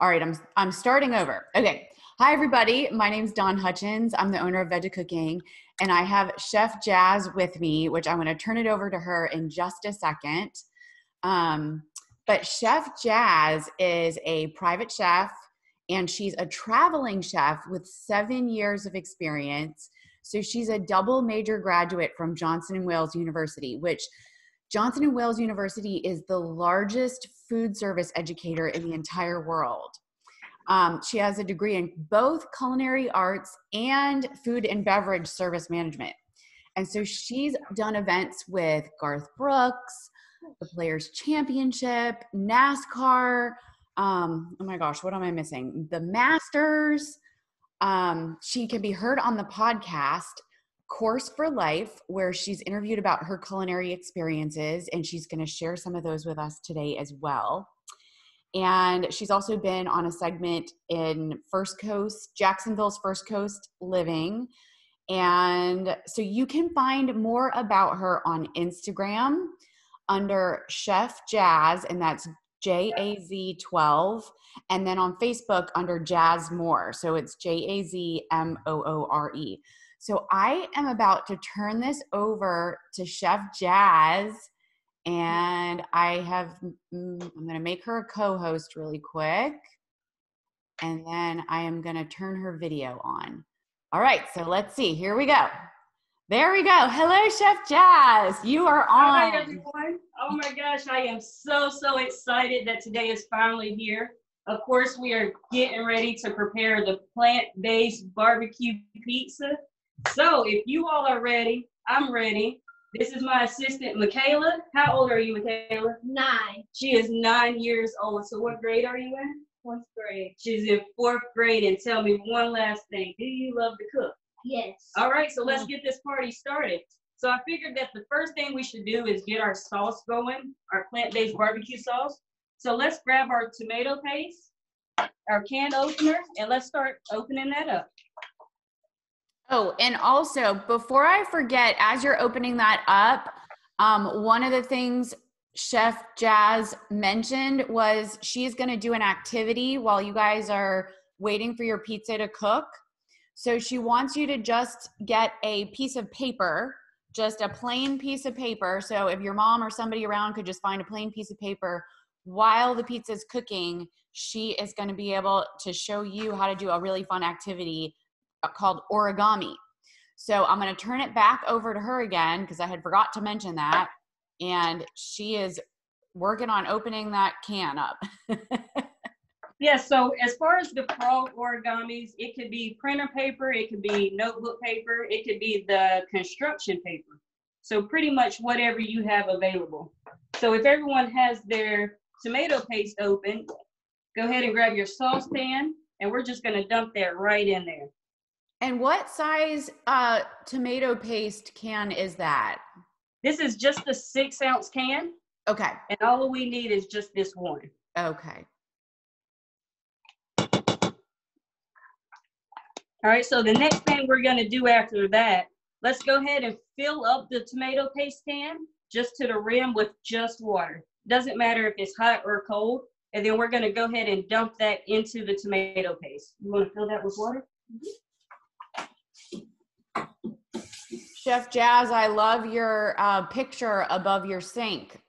All right, I'm starting over. Okay. Hi, everybody. My name's Dawn Hutchins. I'm the owner of Veggie Cooking, and I have Chef Jaz with me, which I'm going to turn it over to her in just a second. But Chef Jaz is a private chef, and she's a traveling chef with 7 years of experience. So she's a double major graduate from Johnson and Wales University, which Johnson and Wales University is the largest food service educator in the entire world. She has a degree in both culinary arts and food and beverage service management. And so she's done events with Garth Brooks, the Players Championship, NASCAR, oh my gosh, what am I missing? The Masters. She can be heard on the podcast Course for Life, where she's interviewed about her culinary experiences, and she's going to share some of those with us today as well. And she's also been on a segment in First Coast, Jacksonville's First Coast Living. And so you can find more about her on Instagram under Chef Jaz, and that's JAZ12, and then on Facebook under Jaz Moore. So it's JAZMOORE. So I am about to turn this over to Chef Jaz, and I'm going to make her a co-host really quick, and then I am going to turn her video on. All right, so let's see. Here we go. There we go. Hello, Chef Jaz. You are on. Hi, everyone. Oh, my gosh. I am so, so excited that today is finally here. Of course, we are getting ready to prepare the plant-based barbecue pizza. So if you all are ready, I'm ready. This is my assistant, Mikayla. How old are you, Mikayla? 9. She is 9 years old. So what grade are you in? 4th grade. She's in 4th grade. And tell me one last thing. Do you love to cook? Yes. All right, so let's get this party started. So I figured that the first thing we should do is get our sauce going, our plant-based barbecue sauce. So let's grab our tomato paste, our can opener, and let's start opening that up. Oh, and also, before I forget, as you're opening that up, one of the things Chef Jaz mentioned was she's going to do an activity while you guys are waiting for your pizza to cook. So she wants you to just get a piece of paper, just a plain piece of paper. So if your mom or somebody around could just find a plain piece of paper while the pizza's cooking, she is going to be able to show you how to do a really fun activity called origami. So I'm going to turn it back over to her again because I had forgot to mention that. And she is working on opening that can up. Yeah, so as far as the frog origamis, it could be printer paper, it could be notebook paper, it could be the construction paper. So pretty much whatever you have available. So if everyone has their tomato paste open, go ahead and grab your saucepan, and we're just gonna dump that right in there. And what size tomato paste can is that? This is just a 6-ounce can. Okay. And all we need is just this one. Okay. All right, so the next thing we're gonna do after that, let's go ahead and fill up the tomato paste can just to the rim with just water. Doesn't matter if it's hot or cold. And then we're gonna go ahead and dump that into the tomato paste. You wanna fill that with water? Chef Jaz, I love your picture above your sink.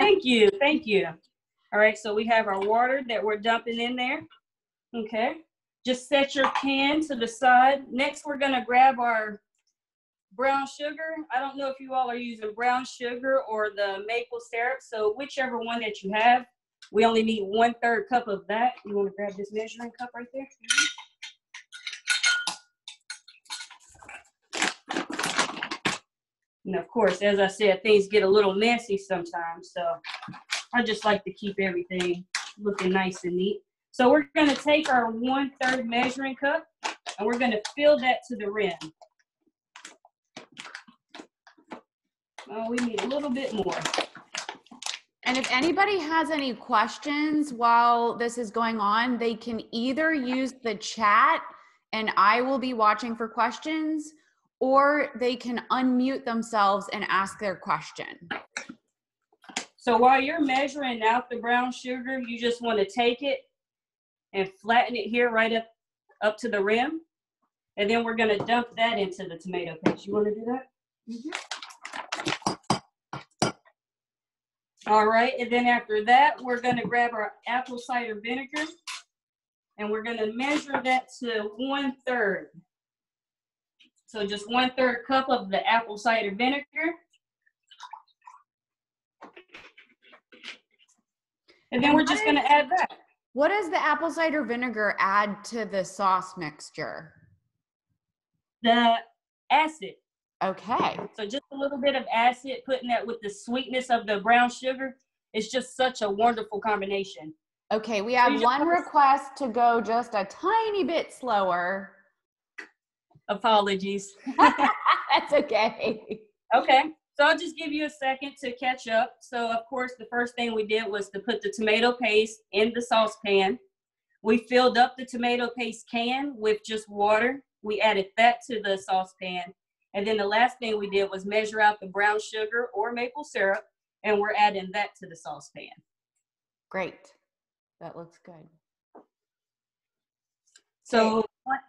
Thank you, thank you. All right, so we have our water that we're dumping in there, okay. Just set your can to the side. Next, we're gonna grab our brown sugar. I don't know if you all are using brown sugar or the maple syrup, so whichever one that you have, we only need 1/3 cup of that. You wanna grab this measuring cup right there? And of course, as I said, things get a little messy sometimes, so I just like to keep everything looking nice and neat. So we're gonna take our 1/3 measuring cup and we're gonna fill that to the rim. Oh, we need a little bit more. And if anybody has any questions while this is going on, they can either use the chat and I will be watching for questions, or they can unmute themselves and ask their question. So while you're measuring out the brown sugar, you just wanna take it and flatten it here right up to the rim. And then we're gonna dump that into the tomato paste. You wanna do that? Mm-hmm. All right, and then after that, we're gonna grab our apple cider vinegar and we're gonna measure that to 1/3. So just 1/3 cup of the apple cider vinegar. And then we're just gonna add that. What does the apple cider vinegar add to the sauce mixture? The acid. Okay. So just a little bit of acid, putting that with the sweetness of the brown sugar. It's just such a wonderful combination. Okay, we have one request to go just a tiny bit slower. Apologies. That's okay. Okay. So I'll just give you a second to catch up. So of course, the first thing we did was to put the tomato paste in the saucepan. We filled up the tomato paste can with just water. We added that to the saucepan. And then the last thing we did was measure out the brown sugar or maple syrup, and we're adding that to the saucepan. Great. That looks good. So what?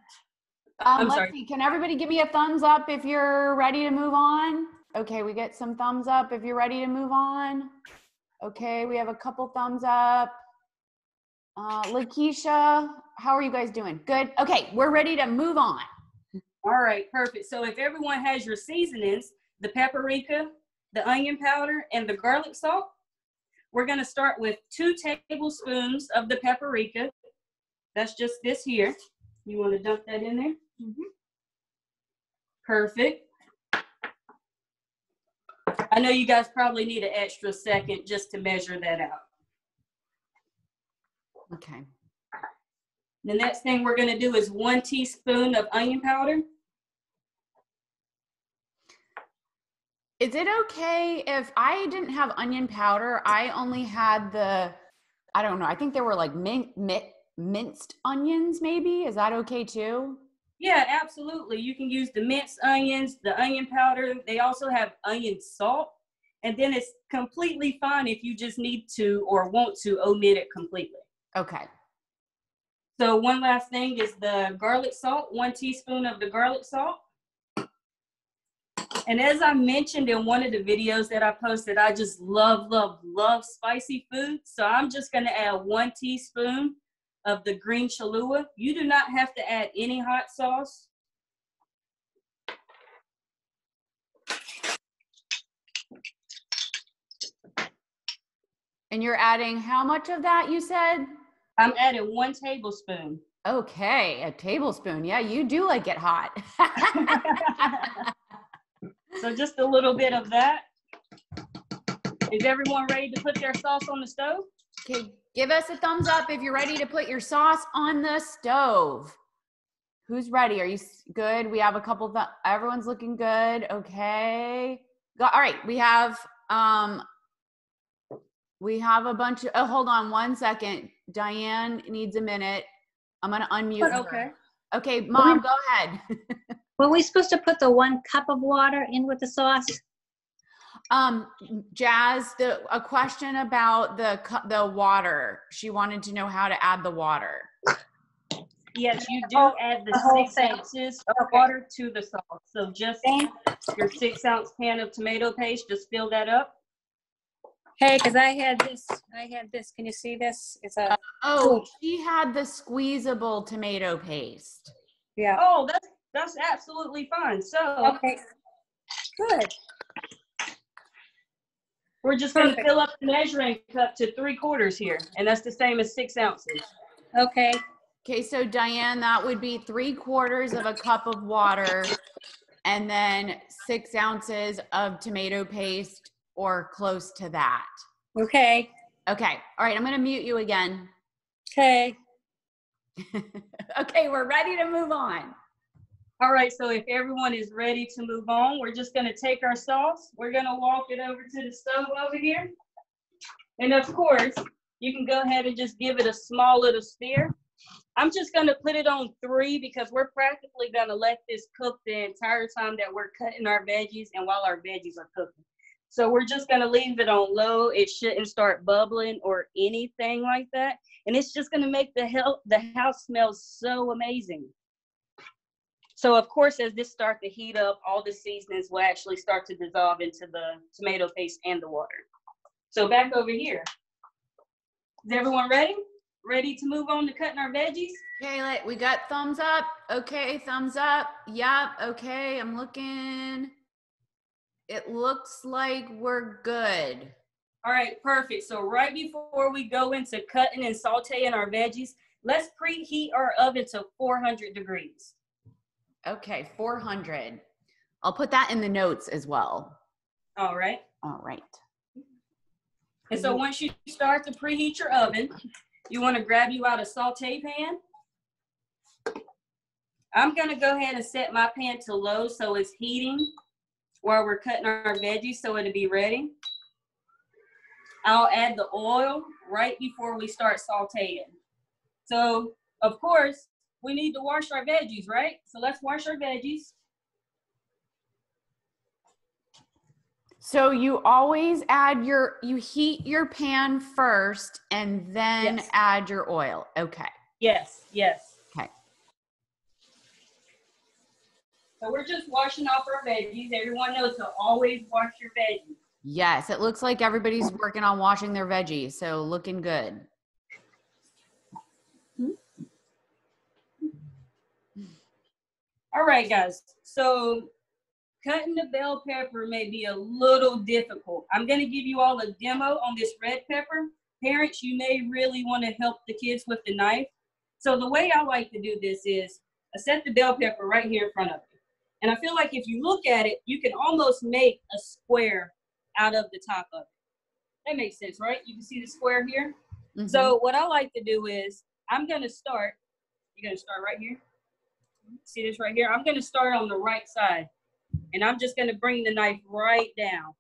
Let's see, can everybody give me a thumbs up if you're ready to move on? Okay, we get some thumbs up if you're ready to move on. Okay, we have a couple thumbs up. Lakeisha, how are you guys doing? Good? Okay, we're ready to move on. All right, perfect. So if everyone has your seasonings, the paprika, the onion powder, and the garlic salt, we're gonna start with 2 tablespoons of the paprika. That's just this here. You wanna dump that in there? Mm-hmm. Perfect. I know you guys probably need an extra second just to measure that out. Okay. The next thing we're gonna do is 1 teaspoon of onion powder. Is it okay if I didn't have onion powder, I only had the, I don't know, I think there were like minced onions maybe, is that okay too? Yeah, absolutely. You can use the minced onions, the onion powder. They also have onion salt. And then it's completely fine if you just need to or want to omit it completely. Okay. So one last thing is the garlic salt, 1 teaspoon of the garlic salt. And as I mentioned in one of the videos that I posted, I just love, love, love spicy food. So I'm just gonna add 1 teaspoon of the green Cholula. You do not have to add any hot sauce. And you're adding how much of that you said? I'm adding 1 tablespoon. Okay, a tablespoon. Yeah, you do like it hot. So just a little bit of that. Is everyone ready to put their sauce on the stove? Okay, give us a thumbs up if you're ready to put your sauce on the stove. Who's ready? Are you good? We have a couple, everyone's looking good. Okay. All right, we have a bunch of, oh, hold on one second. Diane needs a minute. I'm gonna unmute her. Okay, Mom, go ahead. Were we supposed to put the 1 cup of water in with the sauce? Jaz, a question about the water. She wanted to know how to add the water. Yes, you do add the whole 6 ounces of water to the sauce. So just your 6-ounce can of tomato paste, just fill that up. Hey, because I had this. Can you see this? It's a oh, she had the squeezable tomato paste. Yeah. Oh, that's absolutely fine. So okay, good. We're just going to fill up the measuring cup to 3/4 here, and that's the same as 6 ounces. Okay. Okay, so Diane, that would be 3/4 of a cup of water, and then 6 ounces of tomato paste, or close to that. Okay. Okay, all right, I'm going to mute you again. Okay. Okay, we're ready to move on. All right, so if everyone is ready to move on, we're just gonna take our sauce. We're gonna walk it over to the stove over here. And of course, you can go ahead and just give it a small little smear. I'm just gonna put it on 3 because we're practically gonna let this cook the entire time that we're cutting our veggies and while our veggies are cooking. So we're just going to leave it on low. It shouldn't start bubbling or anything like that. And it's just going to make the house smell so amazing. So of course, as this starts to heat up, all the seasonings will actually start to dissolve into the tomato paste and the water. So back over here. Is everyone ready? Ready to move on to cutting our veggies? Okay, we got thumbs up. Okay, thumbs up. Yep, okay, I'm looking. It looks like we're good. All right, perfect. So right before we go into cutting and sauteing our veggies, let's preheat our oven to 400 degrees. Okay, 400. I'll put that in the notes as well. All right. All right. And so once you start to preheat your oven, you want to grab you out a saute pan. I'm going to go ahead and set my pan to low so it's heating while we're cutting our veggies so it'll be ready. I'll add the oil right before we start sauteing. So, of course, we need to wash our veggies, right? So let's wash our veggies. So you always add you heat your pan first and then add your oil. Okay. Yes, yes. Okay. So we're just washing off our veggies. Everyone knows to always wash your veggies. Yes, it looks like everybody's working on washing their veggies, so looking good. All right, guys. So cutting the bell pepper may be a little difficult. I'm going to give you all a demo on this red pepper. Parents, you may really want to help the kids with the knife. So the way I like to do this is I set the bell pepper right here in front of you. And I feel like if you look at it, you can almost make a square out of the top of it. That makes sense, right? You can see the square here. Mm-hmm. So what I like to do is I'm going to start. You're going to start right here. See this right here? I'm going to start on the right side. And I'm just going to bring the knife right down.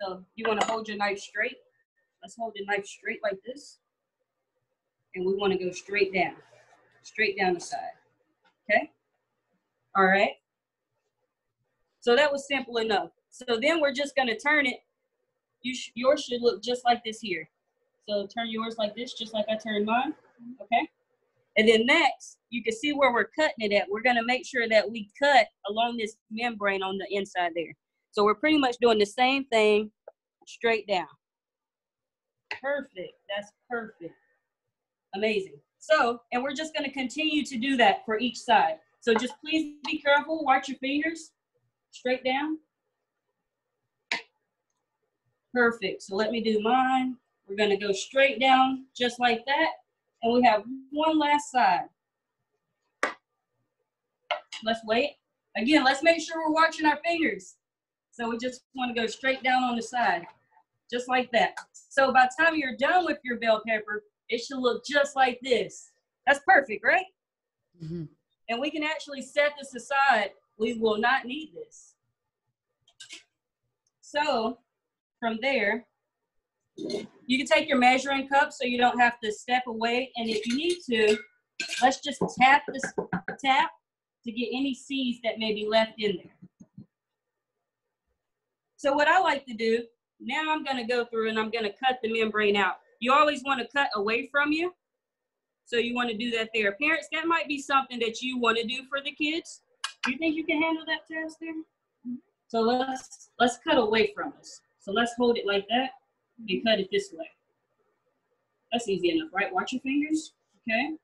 So you want to hold your knife straight. Let's hold the knife straight like this. And we want to go straight down the side. Okay? All right. So that was simple enough. So then we're just going to turn it. Yours should look just like this here. So turn yours like this, just like I turned mine. Okay? And then next, you can see where we're cutting it at. We're going to make sure that we cut along this membrane on the inside there. So we're pretty much doing the same thing straight down. Perfect. That's perfect. Amazing. So, and we're just going to continue to do that for each side. So just please be careful. Watch your fingers. Straight down. Perfect. So let me do mine. We're going to go straight down just like that. And we have one last side. Let's wait. Again, let's make sure we're watching our fingers. So we just want to go straight down on the side, just like that. So by the time you're done with your bell pepper, it should look just like this. That's perfect, right? Mm-hmm. And we can actually set this aside. We will not need this. So from there, you can take your measuring cup so you don't have to step away. And if you need to, let's just tap to get any seeds that may be left in there. So what I like to do, now I'm going to go through and I'm going to cut the membrane out. You always want to cut away from you. So you want to do that there. Parents, that might be something that you want to do for the kids. Do you think you can handle that task there? So let's cut away from us. So let's hold it like that. And cut it this way. That's easy enough, right? Watch your fingers, okay?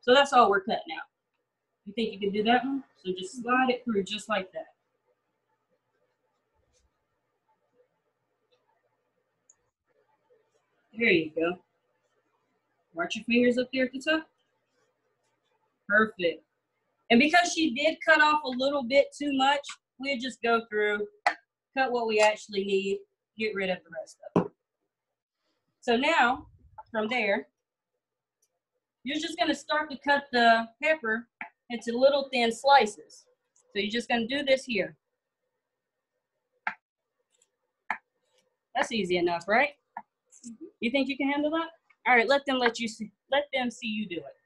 So that's all we're cutting out. You think you can do that one? So just slide it through just like that. There you go. Watch your fingers up there at the top. Perfect. And because she did cut off a little bit too much, we'll just go through, cut what we actually need, get rid of the rest of it. So now, from there, you're just gonna start to cut the pepper into little thin slices. So you're just gonna do this here. That's easy enough, right? Mm-hmm. You think you can handle that? All right, let them see you do it.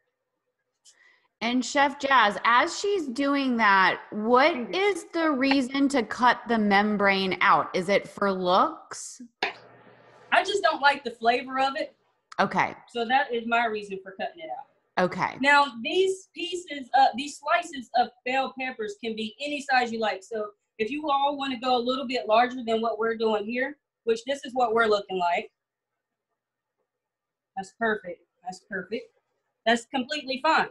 And Chef Jaz, as she's doing that, what is the reason to cut the membrane out? Is it for looks? I just don't like the flavor of it. Okay. So that is my reason for cutting it out. Okay. Now, these pieces, these slices of bell peppers can be any size you like. So if you all want to go a little bit larger than what we're doing here, which this is what we're looking like. That's perfect. That's perfect. That's completely fine.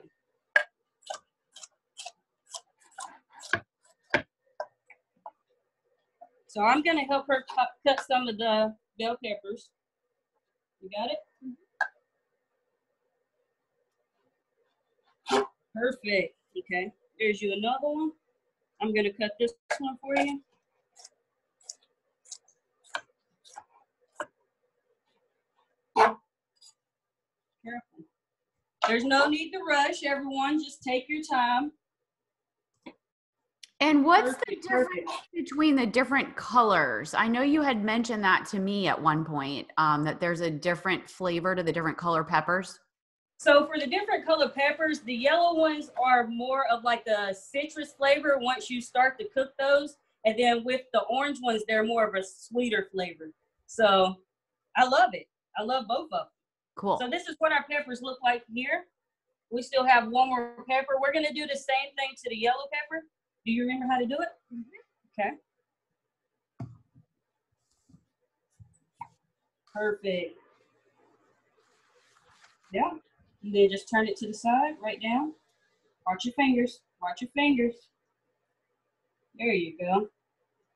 So I'm going to help her cut some of the bell peppers. You got it? Perfect. Okay. There's you another one. I'm going to cut this one for you. Careful. There's no need to rush, everyone. Just take your time. And what's the difference between the different colors? I know you had mentioned that to me at one point, that there's a different flavor to the different color peppers. So for the different color peppers, the yellow ones are more of like the citrus flavor once you start to cook those. And then with the orange ones, they're more of a sweeter flavor. So I love it. I love both of them. Cool. So this is what our peppers look like here. We still have one more pepper. We're going to do the same thing to the yellow pepper. Do you remember how to do it? Mm-hmm. Okay. Perfect. Yeah. And then just turn it to the side, right down. Watch your fingers. Watch your fingers. There you go.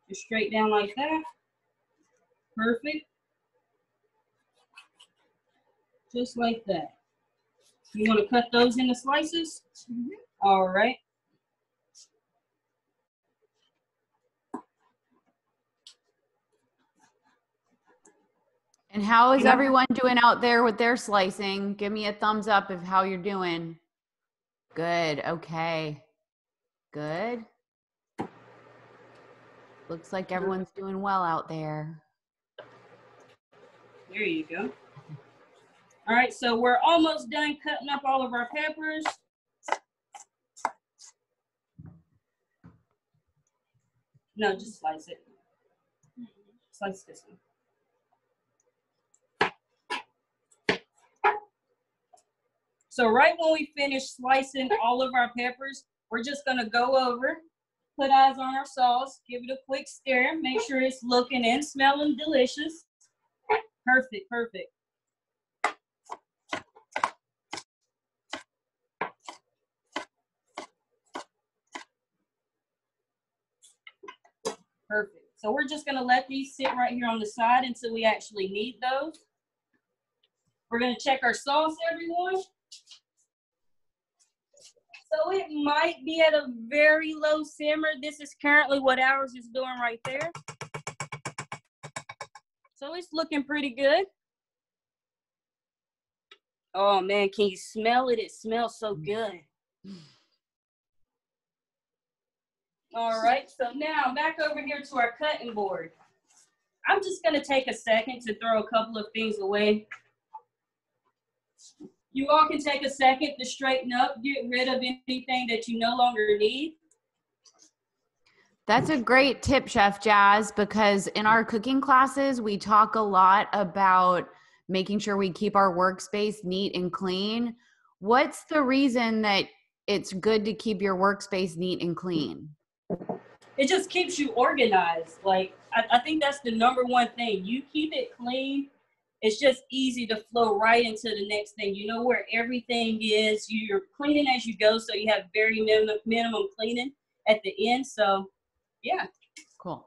Just straight down like that. Perfect. Just like that. You want to cut those into slices? Mm-hmm. All right. And how is everyone doing out there with their slicing? Give me a thumbs up of how you're doing. Good. Okay. Good. Looks like everyone's doing well out there. There you go. All right. So we're almost done cutting up all of our peppers. No, just slice it. Slice this one. So right when we finish slicing all of our peppers, we're just gonna go over, put eyes on our sauce, give it a quick stir, make sure it's looking and smelling delicious. Perfect, perfect. Perfect. So we're just gonna let these sit right here on the side until we actually need those. We're gonna check our sauce, everyone. So it might be at a very low simmer. This is currently what ours is doing right there. So it's looking pretty good. Oh man, can you smell it? It smells so good. All right, so now back over here to our cutting board. I'm just gonna take a second to throw a couple of things away. You all can take a second to straighten up, get rid of anything that you no longer need. That's a great tip, Chef Jaz, because in our cooking classes, we talk a lot about making sure we keep our workspace neat and clean. What's the reason that it's good to keep your workspace neat and clean? It just keeps you organized. Like, I think that's the number one thing. You keep it clean. It's just easy to flow right into the next thing. You know where everything is. You're cleaning as you go, so you have very minimum cleaning at the end. So, yeah. Cool.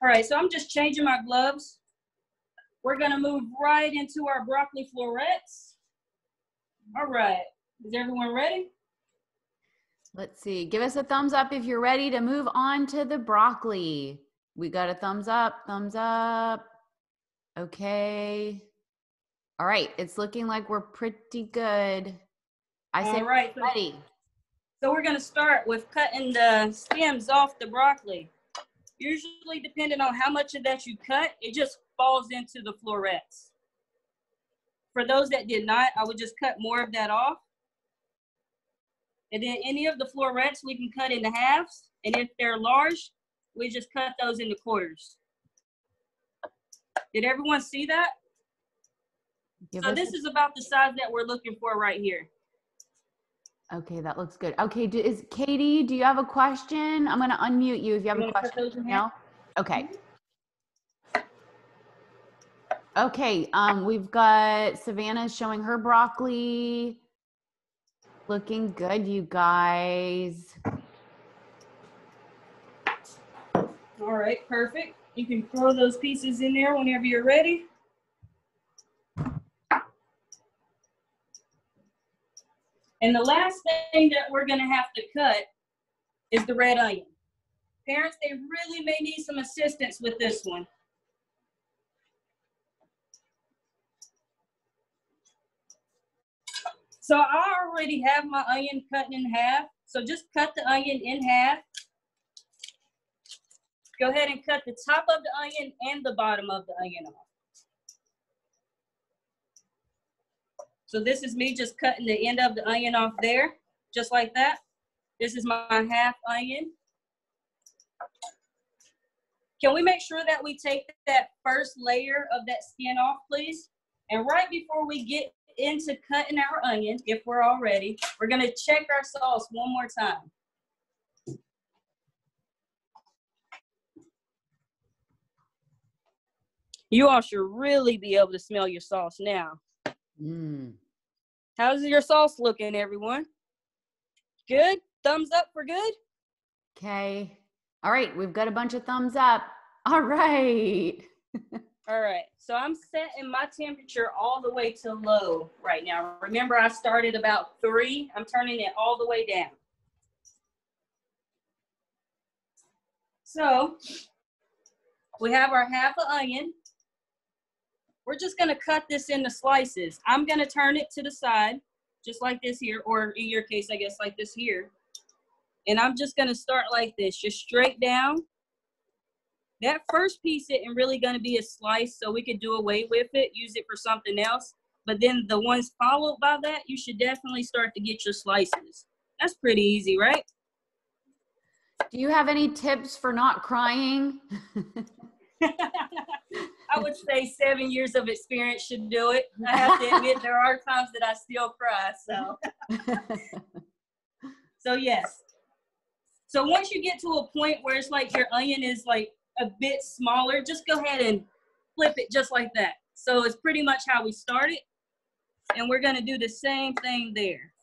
All right, so I'm just changing my gloves. We're going to move right into our broccoli florets. All right. Is everyone ready? Let's see. Give us a thumbs up if you're ready to move on to the broccoli. We got a thumbs up, thumbs up. Okay. All right. It's looking like we're pretty good. I say right, ready. So we're going to start with cutting the stems off the broccoli. Usually, depending on how much of that you cut, it just falls into the florets. For those that did not, I would just cut more of that off. And then any of the florets we can cut into halves. And if they're large, we just cut those into quarters. Did everyone see that? So this is about the size that we're looking for right here. Okay, that looks good. Okay, is Katie, do you have a question? I'm gonna unmute you if you have a question now. Okay. Okay, we've got Savannah showing her broccoli. Looking good, you guys. All right, perfect. You can throw those pieces in there whenever you're ready. And the last thing that we're gonna have to cut is the red onion. Parents, they really may need some assistance with this one. So I already have my onion cut in half. So just cut the onion in half. Go ahead and cut the top of the onion and the bottom of the onion off. So this is me just cutting the end of the onion off there, just like that. This is my half onion. Can we make sure that we take that first layer of that skin off, please? And right before we get into cutting our onion, if we're all ready, we're gonna check our sauce one more time. You all should really be able to smell your sauce now. Mm. How's your sauce looking, everyone? Good? Thumbs up for good? Okay. All right. We've got a bunch of thumbs up. All right. All right. So I'm setting my temperature all the way to low right now. Remember, I started about 3. I'm turning it all the way down. So we have our half an onion. We're just gonna cut this into slices. I'm gonna turn it to the side, just like this here, or in your case, I guess, like this here. And I'm just gonna start like this, just straight down. That first piece isn't really gonna be a slice, so we could do away with it, use it for something else. But then the ones followed by that, you should definitely start to get your slices. That's pretty easy, right? Do you have any tips for not crying? I would say 7 years of experience should do it. I have to admit, there are times that I still cry, so. So yes. So once you get to a point where it's like your onion is like a bit smaller, just go ahead and flip it just like that. So it's pretty much how we started. And we're gonna do the same thing there.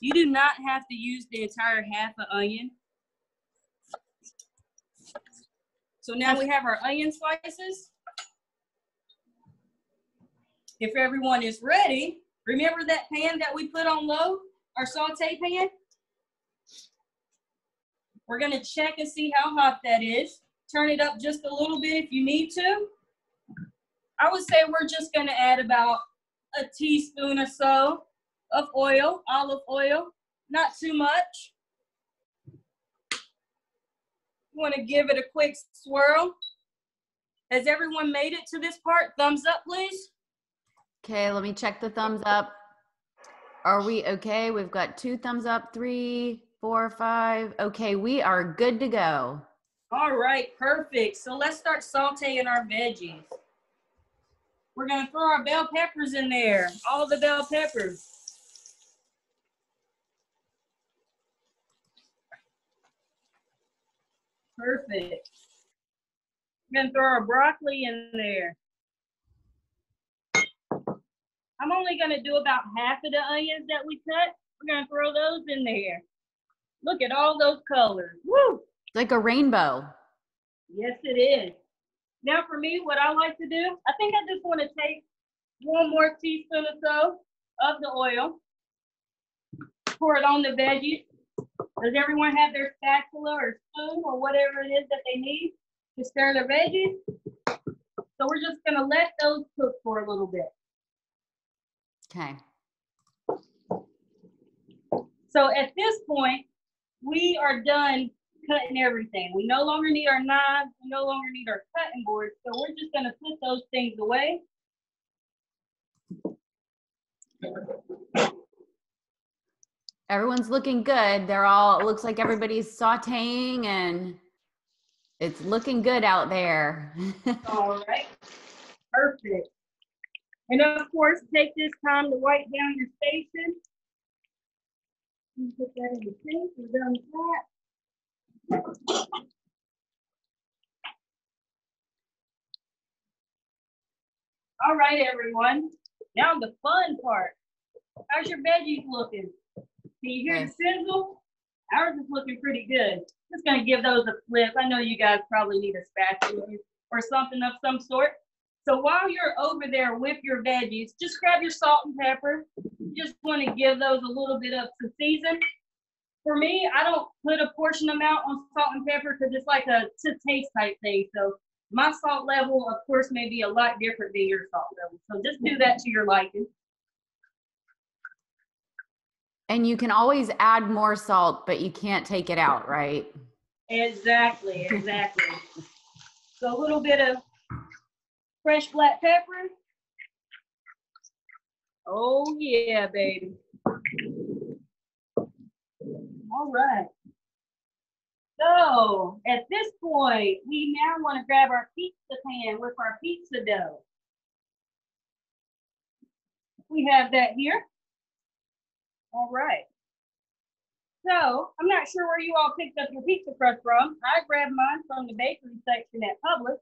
You do not have to use the entire half of onion. So now we have our onion slices. If everyone is ready, remember that pan that we put on low, our saute pan? We're gonna check and see how hot that is. Turn it up just a little bit if you need to. I would say we're just gonna add about a teaspoon or so of oil, olive oil, not too much. Want to give it a quick swirl. Has everyone made it to this part? Thumbs up, please. Okay, let me check the thumbs up. Are we okay? We've got 2 thumbs up, 3, 4, 5. Okay, we are good to go. All right, perfect. So let's start sauteing our veggies. We're going to throw our bell peppers in there, all the bell peppers. Perfect. We're gonna throw our broccoli in there. I'm only gonna do about half of the onions that we cut. We're gonna throw those in there. Look at all those colors. Woo! It's like a rainbow. Yes, it is. Now for me, what I like to do, I think I just wanna take one more teaspoon or so of the oil, pour it on the veggies. Does everyone have their spatula or spoon or whatever it is that they need to stir the veggies? So we're just gonna let those cook for a little bit. Okay. So at this point, we are done cutting everything. We no longer need our knives. We no longer need our cutting boards. So we're just going to put those things away. Everyone's looking good. They're all, it looks like everybody's sauteing and it's looking good out there. All right. Perfect. And of course, take this time to wipe down your station. You put that in the sink, we're done with that. All right, everyone. Now the fun part. How's your veggies looking? Can you hear the sizzle? Ours is looking pretty good. Just gonna give those a flip. I know you guys probably need a spatula or something of some sort. So while you're over there with your veggies, just grab your salt and pepper. You just wanna give those a little bit of some season. For me, I don't put a portion amount on salt and pepper because it's like a to taste type thing. So my salt level, of course, may be a lot different than your salt level. So just do that to your liking. And you can always add more salt, but you can't take it out, right? Exactly, exactly. So a little bit of fresh black pepper. Oh yeah, baby. All right. So at this point, we now want to grab our pizza pan with our pizza dough. We have that here. All right. So I'm not sure where you all picked up your pizza crust from. I grabbed mine from the bakery section at Publix.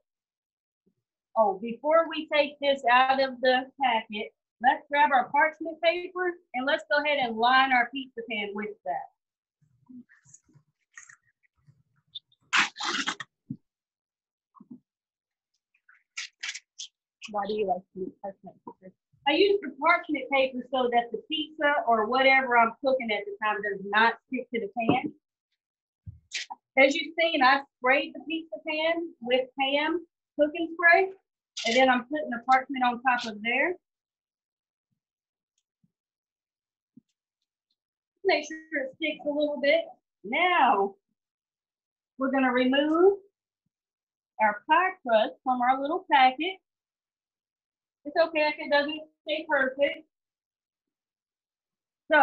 Oh, before we take this out of the packet, let's grab our parchment paper and let's go ahead and line our pizza pan with that. Why do you like to use parchment paper? I use the parchment paper so that the pizza or whatever I'm cooking at the time does not stick to the pan. As you've seen, I sprayed the pizza pan with Pam cooking spray, and then I'm putting the parchment on top of there. Make sure it sticks a little bit. Now, we're gonna remove our pie crust from our little packet. It's okay if it doesn't stay perfect. So,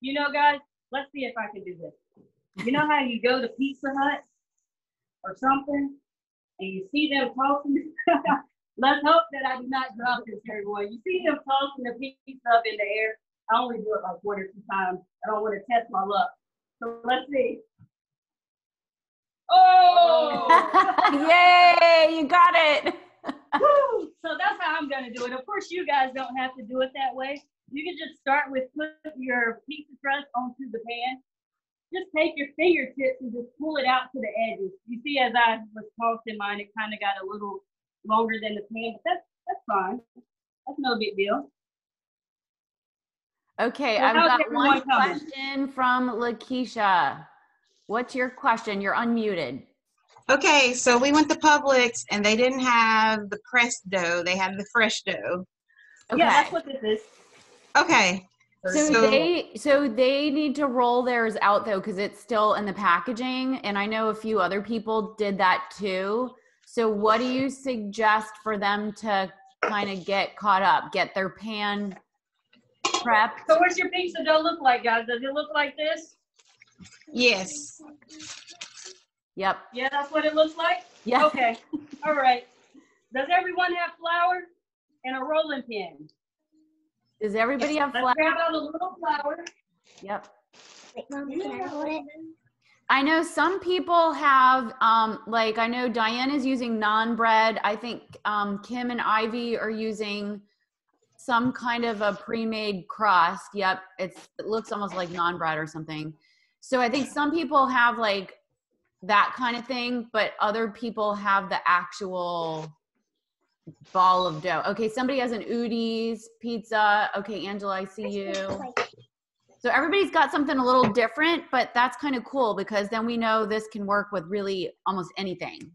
you know, guys, let's see if I can do this. You know how you go to Pizza Hut or something and you see them tossing? Let's hope that I do not drop this, everyone. You see them tossing the pizza up in the air. I only do it like one or two times. I don't want to test my luck. So let's see. Oh! Yay, you got it. Woo! So that's how I'm going to do it. Of course, you guys don't have to do it that way. You can just start with putting your pizza crust onto the pan. Just take your fingertips and just pull it out to the edges. You see, as I was tossing mine, it kind of got a little longer than the pan, but that's fine. That's no big deal. Okay, so I've got one question from Lakeisha. What's your question? You're unmuted. Okay, so we went to Publix and they didn't have the pressed dough. They had the fresh dough. Okay. Yeah, that's what this is. Okay. So they need to roll theirs out though, because it's still in the packaging. And I know a few other people did that too. So what do you suggest for them to kind of get caught up, get their pan prepped? So what's your pizza dough look like, guys? Does it look like this? Yes. Yep. Yeah, that's what it looks like? Yeah. Okay. All right. Does everyone have flour and a rolling pin? Does everybody have flour? Let's grab out a little flour. Yep. I know some people have, like I know Diane is using naan bread. I think Kim and Ivy are using some kind of a pre-made crust. Yep. It looks almost like naan bread or something. So I think some people have like that kind of thing, but other people have the actual ball of dough. Okay, somebody has an Udi's pizza. Okay, Angela, I see you. So everybody's got something a little different, but that's kind of cool because then we know this can work with really almost anything.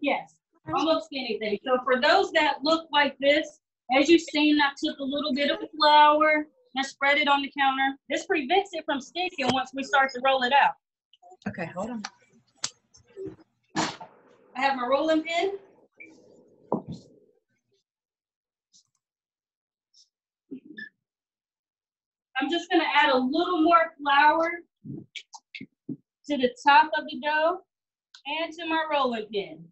Yes, almost anything. So for those that look like this, as you've seen, I took a little bit of flour and I spread it on the counter. This prevents it from sticking once we start to roll it out. Okay, hold on. I have my rolling pin. I'm just gonna add a little more flour to the top of the dough and to my rolling pin.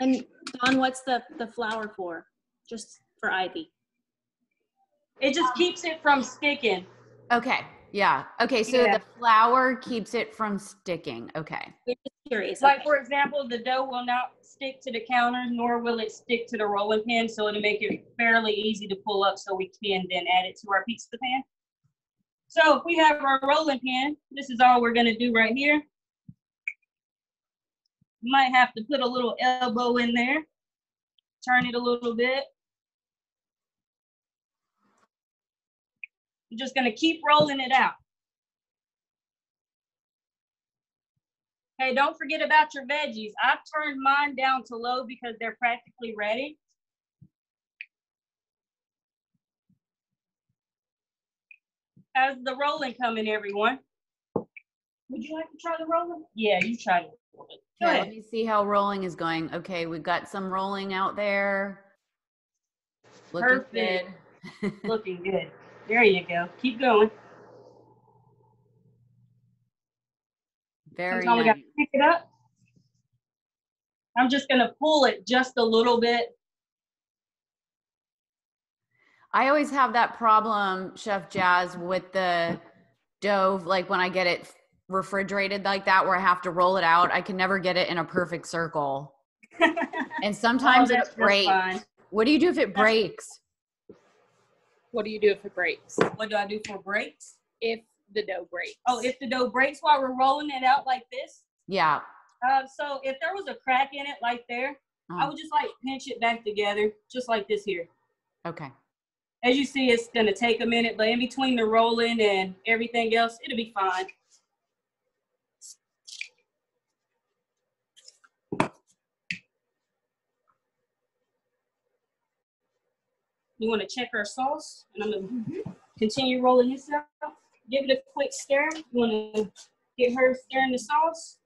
And Dawn, what's the flour for? Just for Ivy. It just keeps it from sticking. Okay. Yeah. Okay. So yeah, the flour keeps it from sticking. Okay. We're just curious. Like for example, the dough will not stick to the counter, nor will it stick to the rolling pin. So it'll make it fairly easy to pull up so we can then add it to our pizza pan. So if we have our rolling pin, this is all we're going to do right here. You might have to put a little elbow in there. Turn it a little bit. I'm just going to keep rolling it out. Hey, don't forget about your veggies. I've turned mine down to low because they're practically ready. How's the rolling coming, everyone? Would you like to try the rolling? Yeah, you try it. Go ahead. Let me see how rolling is going. Okay, we've got some rolling out there. Looking perfect. Good. Looking good. There you go. Keep going. Very nice. We gotta pick it up. I'm just going to pull it just a little bit. I always have that problem, Chef Jaz, with the dough, like when I get it refrigerated like that where I have to roll it out. I can never get it in a perfect circle. And sometimes it breaks. What do you do if it breaks? What do you do if it breaks? What do I do for breaks? If the dough breaks. Oh, if the dough breaks while we're rolling it out like this? Yeah. So if there was a crack in it like there, I would just like pinch it back together, just like this here. Okay. As you see, it's gonna take a minute, but in between the rolling and everything else, it'll be fine. You want to check our sauce, and I'm going to continue rolling this out. Give it a quick stir. You want to get her stirring the sauce.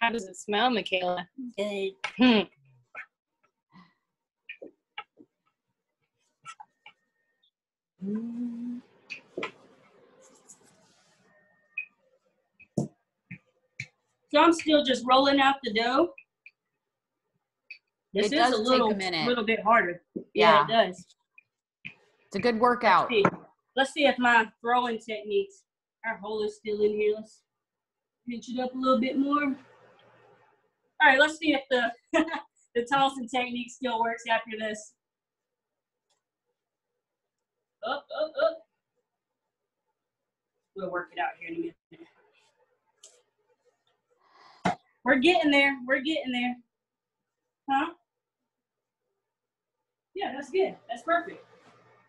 How does it smell, Mikayla? Good. So I'm still just rolling out the dough. This it is does a little, take a minute. Little bit harder. Yeah, yeah, it does. It's a good workout. Let's see if my throwing techniques, our hole is still in here. Let's pinch it up a little bit more. All right, let's see if the, the tossing technique still works after this. Up, up, up. We'll work it out here in a minute. We're getting there. We're getting there. Huh? Yeah, that's good. That's perfect.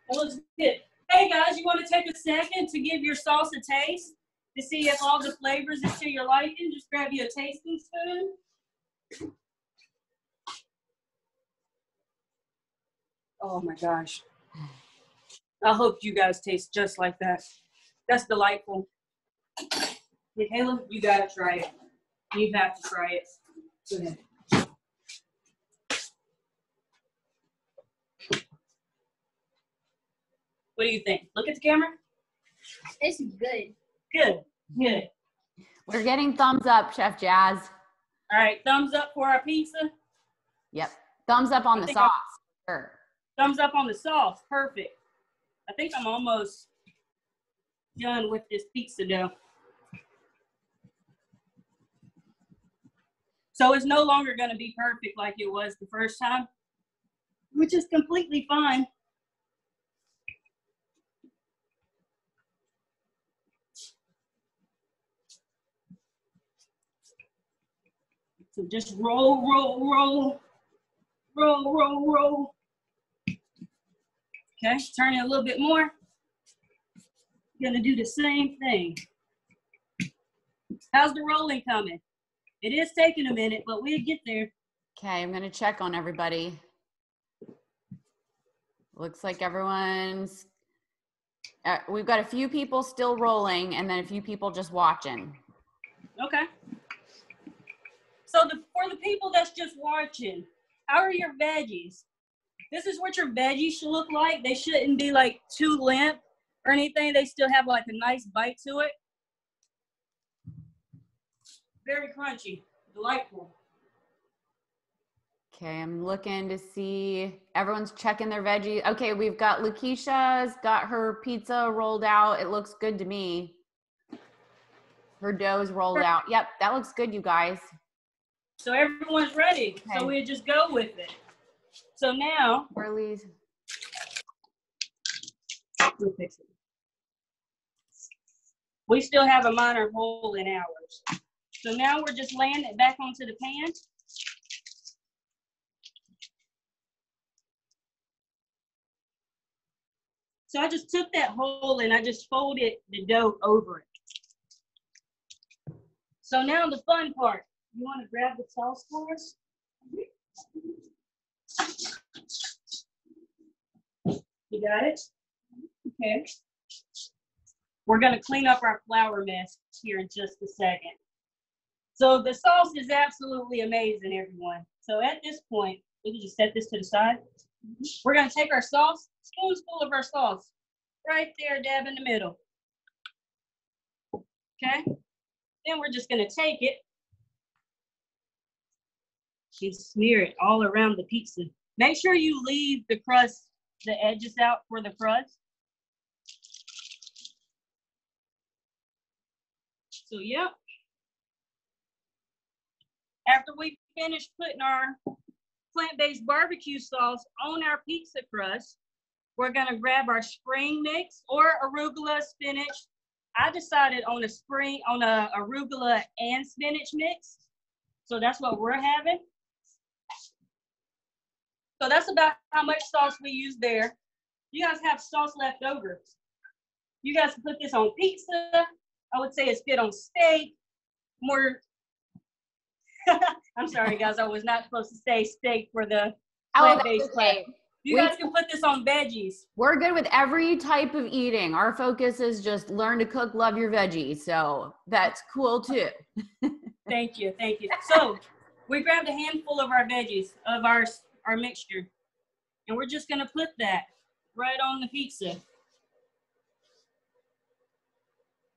That looks good. Hey, guys, you want to take a second to give your sauce a taste to see if all the flavors is to your liking? Just grab you a tasting spoon. Oh, my gosh. I hope you guys taste just like that. That's delightful. Mikayla, you got to try it. You have to try it. Go ahead. What do you think? Look at the camera. It's good. Good. Good. We're getting thumbs up, Chef Jaz. All right. Thumbs up for our pizza. Yep. Thumbs up on the sauce. Sure. Thumbs up on the sauce. Perfect. I think I'm almost done with this pizza dough. So it's no longer going to be perfect like it was the first time, which is completely fine. So just roll, roll, roll, roll, roll, roll. Okay, turn it a little bit more. Gonna do the same thing. How's the rolling coming? It is taking a minute, but we'll get there. Okay, I'm going to check on everybody. Looks like everyone's, we've got a few people still rolling and then a few people just watching. Okay. So for the people that's just watching, how are your veggies? This is what your veggies should look like. They shouldn't be like too limp or anything. They still have like a nice bite to it. Very crunchy, delightful. Okay, I'm looking to see, everyone's checking their veggies. Okay, we've got Lakeisha's got her pizza rolled out. It looks good to me. Her dough's rolled out. Yep, that looks good, you guys. So everyone's ready. Okay. So we just go with it. So now, Marley's. We still have a minor hole in ours. So now we're just laying it back onto the pan. So I just took that hole and I just folded the dough over it. So now the fun part. You want to grab the sauce for us? You got it? Okay. We're going to clean up our flour mess here in just a second. So the sauce is absolutely amazing, everyone. So at this point, we can just set this to the side. We're going to take our sauce, spoonful of our sauce, right there, dab in the middle. Okay? Then we're just going to take it and smear it all around the pizza. Make sure you leave the crust, the edges out for the crust. So, yep. After we finish putting our plant-based barbecue sauce on our pizza crust, we're gonna grab our spring mix or arugula, spinach. I decided on a arugula and spinach mix. So that's what we're having. So that's about how much sauce we use there. You guys have sauce left over. You guys can put this on pizza. I would say it's good on steak. More, I'm sorry guys, I was not supposed to say steak for the plant-based plate. You guys can put this on veggies. We're good with every type of eating. Our focus is just learn to cook, love your veggies. So that's cool too. Thank you, thank you. So we grabbed a handful of our veggies, of our mixture, and we're just gonna put that right on the pizza.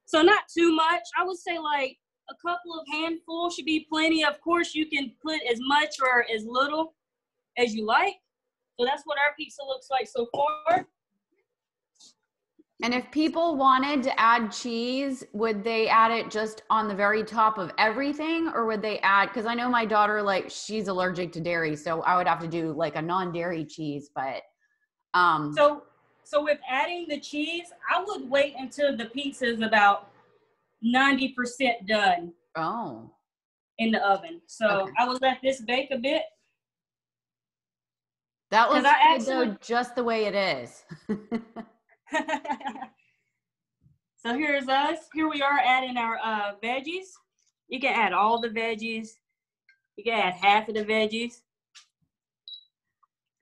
So not too much. I would say like a couple of handfuls should be plenty. Of course, you can put as much or as little as you like. So that's what our pizza looks like so far. And if people wanted to add cheese, would they add it just on the very top of everything, or would they add, because I know my daughter, like, she's allergic to dairy, so I would have to do like a non-dairy cheese, but. So with adding the cheese, I would wait until the pizza is about 90% done. Oh. In the oven. So okay. I would let this bake a bit. That was though, just the way it is. So here's us. Here we are adding our veggies. You can add all the veggies. You can add half of the veggies.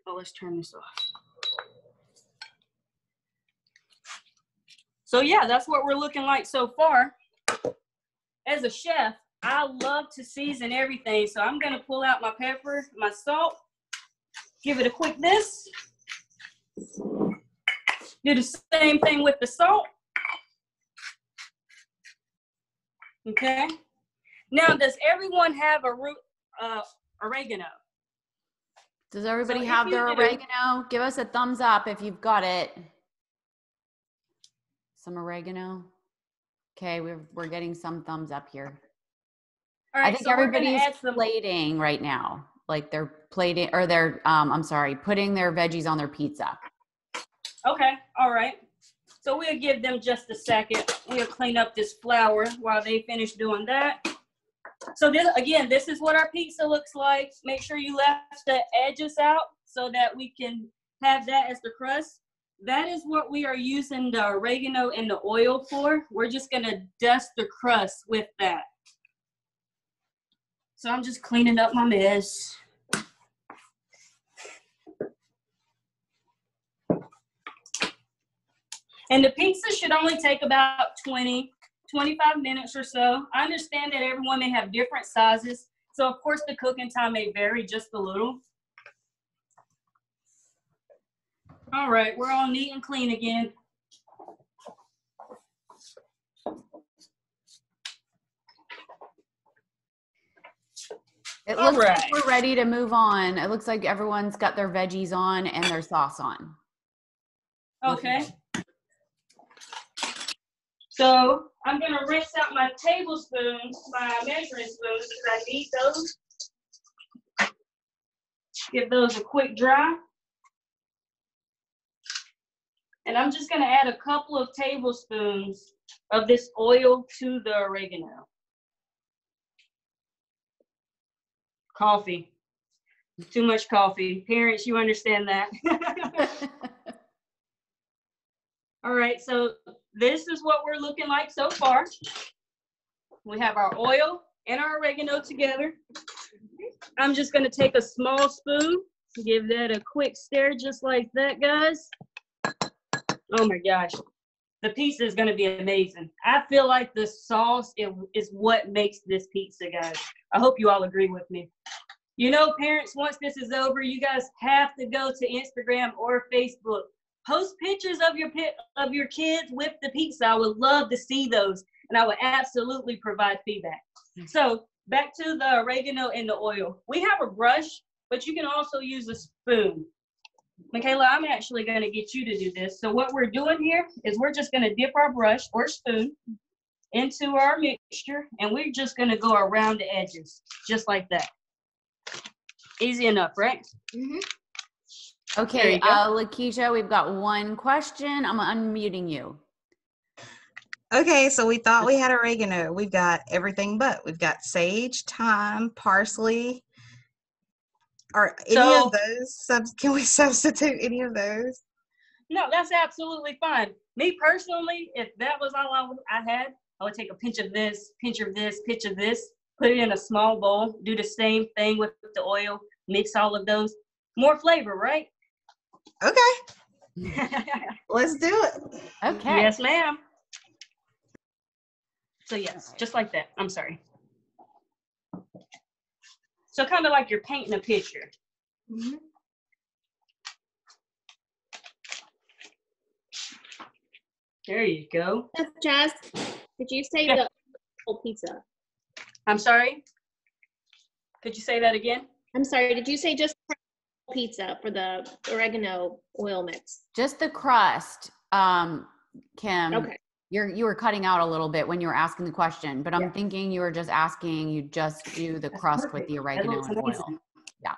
Oh, let's turn this off. So yeah, that's what we're looking like so far. As a chef, I love to season everything. So I'm gonna pull out my pepper, my salt, give it a quick this. Do the same thing with the salt. Okay. Now, does everyone have oregano? Does everybody have their oregano? Give us a thumbs up if you've got it. Some oregano. Okay, we're getting some thumbs up here. All right, I think so everybody's plating right now. Like they're plating, or they're, I'm sorry, putting their veggies on their pizza. Okay, all right. So we'll give them just a second. We'll clean up this flour while they finish doing that. So this, again, this is what our pizza looks like. Make sure you left the edges out so that we can have that as the crust. That is what we are using the oregano and the oil for. We're just gonna dust the crust with that. So I'm just cleaning up my mess. And the pizza should only take about 20, 25 minutes or so. I understand that everyone may have different sizes, so of course the cooking time may vary just a little. All right, we're all neat and clean again. It looks like we're ready to move on. It looks like everyone's got their veggies on and their sauce on. Okay. So I'm going to rinse out my tablespoons, my measuring spoons, because I need those. Give those a quick dry. And I'm just going to add a couple of tablespoons of this oil to the oregano. Coffee. Too much coffee. Parents, you understand that. All right, so this is what we're looking like so far. We have our oil and our oregano together. I'm just going to take a small spoon, give that a quick stir just like that, guys. Oh my gosh, the pizza is going to be amazing. I feel like the sauce is what makes this pizza, guys. I hope you all agree with me. You know, parents, once this is over, you guys have to go to Instagram or Facebook. Post pictures of your kids with the pizza. I would love to see those, and I would absolutely provide feedback. So back to the oregano and the oil. We have a brush, but you can also use a spoon. Mikayla, I'm actually going to get you to do this. So what we're doing here is we're just going to dip our brush or spoon into our mixture, and we're just going to go around the edges, just like that. Easy enough, right? Mm-hmm. Okay, Lakeisha, we've got one question. I'm unmuting you. Okay, so we thought we had oregano. We've got everything but. We've got sage, thyme, parsley. Are any of those, can we substitute any of those? No, that's absolutely fine. Me personally, if that was all I had, I would take a pinch of this, pinch of this, pinch of this, put it in a small bowl, do the same thing with the oil, mix all of those. More flavor, right? Okay. Let's do it. Okay. Yes, ma'am. So yes, just like that. I'm sorry. So kind of like you're painting a picture. Mm-hmm. There you go. Jaz, did you say the whole pizza? I'm sorry? Could you say that again? I'm sorry, did you say just pizza for the oregano oil mix? Just the crust, Kim. Okay. You were cutting out a little bit when you were asking the question, but I'm thinking you were just asking, you just do the crust with the oregano and oil. Yeah.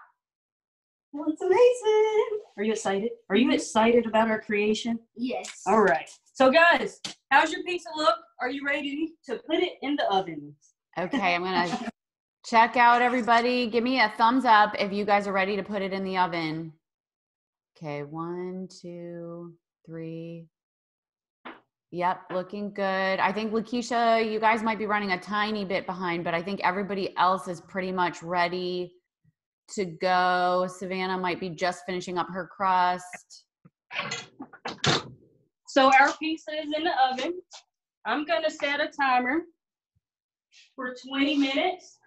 That's amazing. Are you excited? Are you excited about our creation? Yes. All right. So guys, how's your pizza look? Are you ready to put it in the oven? Okay, I'm gonna check out everybody. Give me a thumbs up if you guys are ready to put it in the oven. Okay, 1, 2, 3. Yep, looking good. I think, Lakeisha, you guys might be running a tiny bit behind, but I think everybody else is pretty much ready to go. Savannah might be just finishing up her crust. So our pizza is in the oven. I'm gonna set a timer for 20 minutes.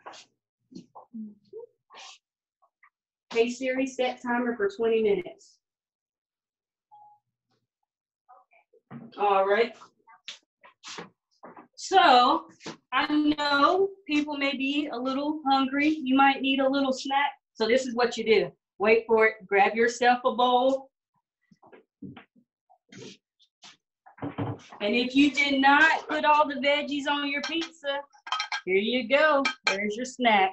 Hey Siri, set timer for 20 minutes. All right. So I know people may be a little hungry. You might need a little snack. So this is what you do. Wait for it. Grab yourself a bowl. And if you did not put all the veggies on your pizza, here you go. There's your snack.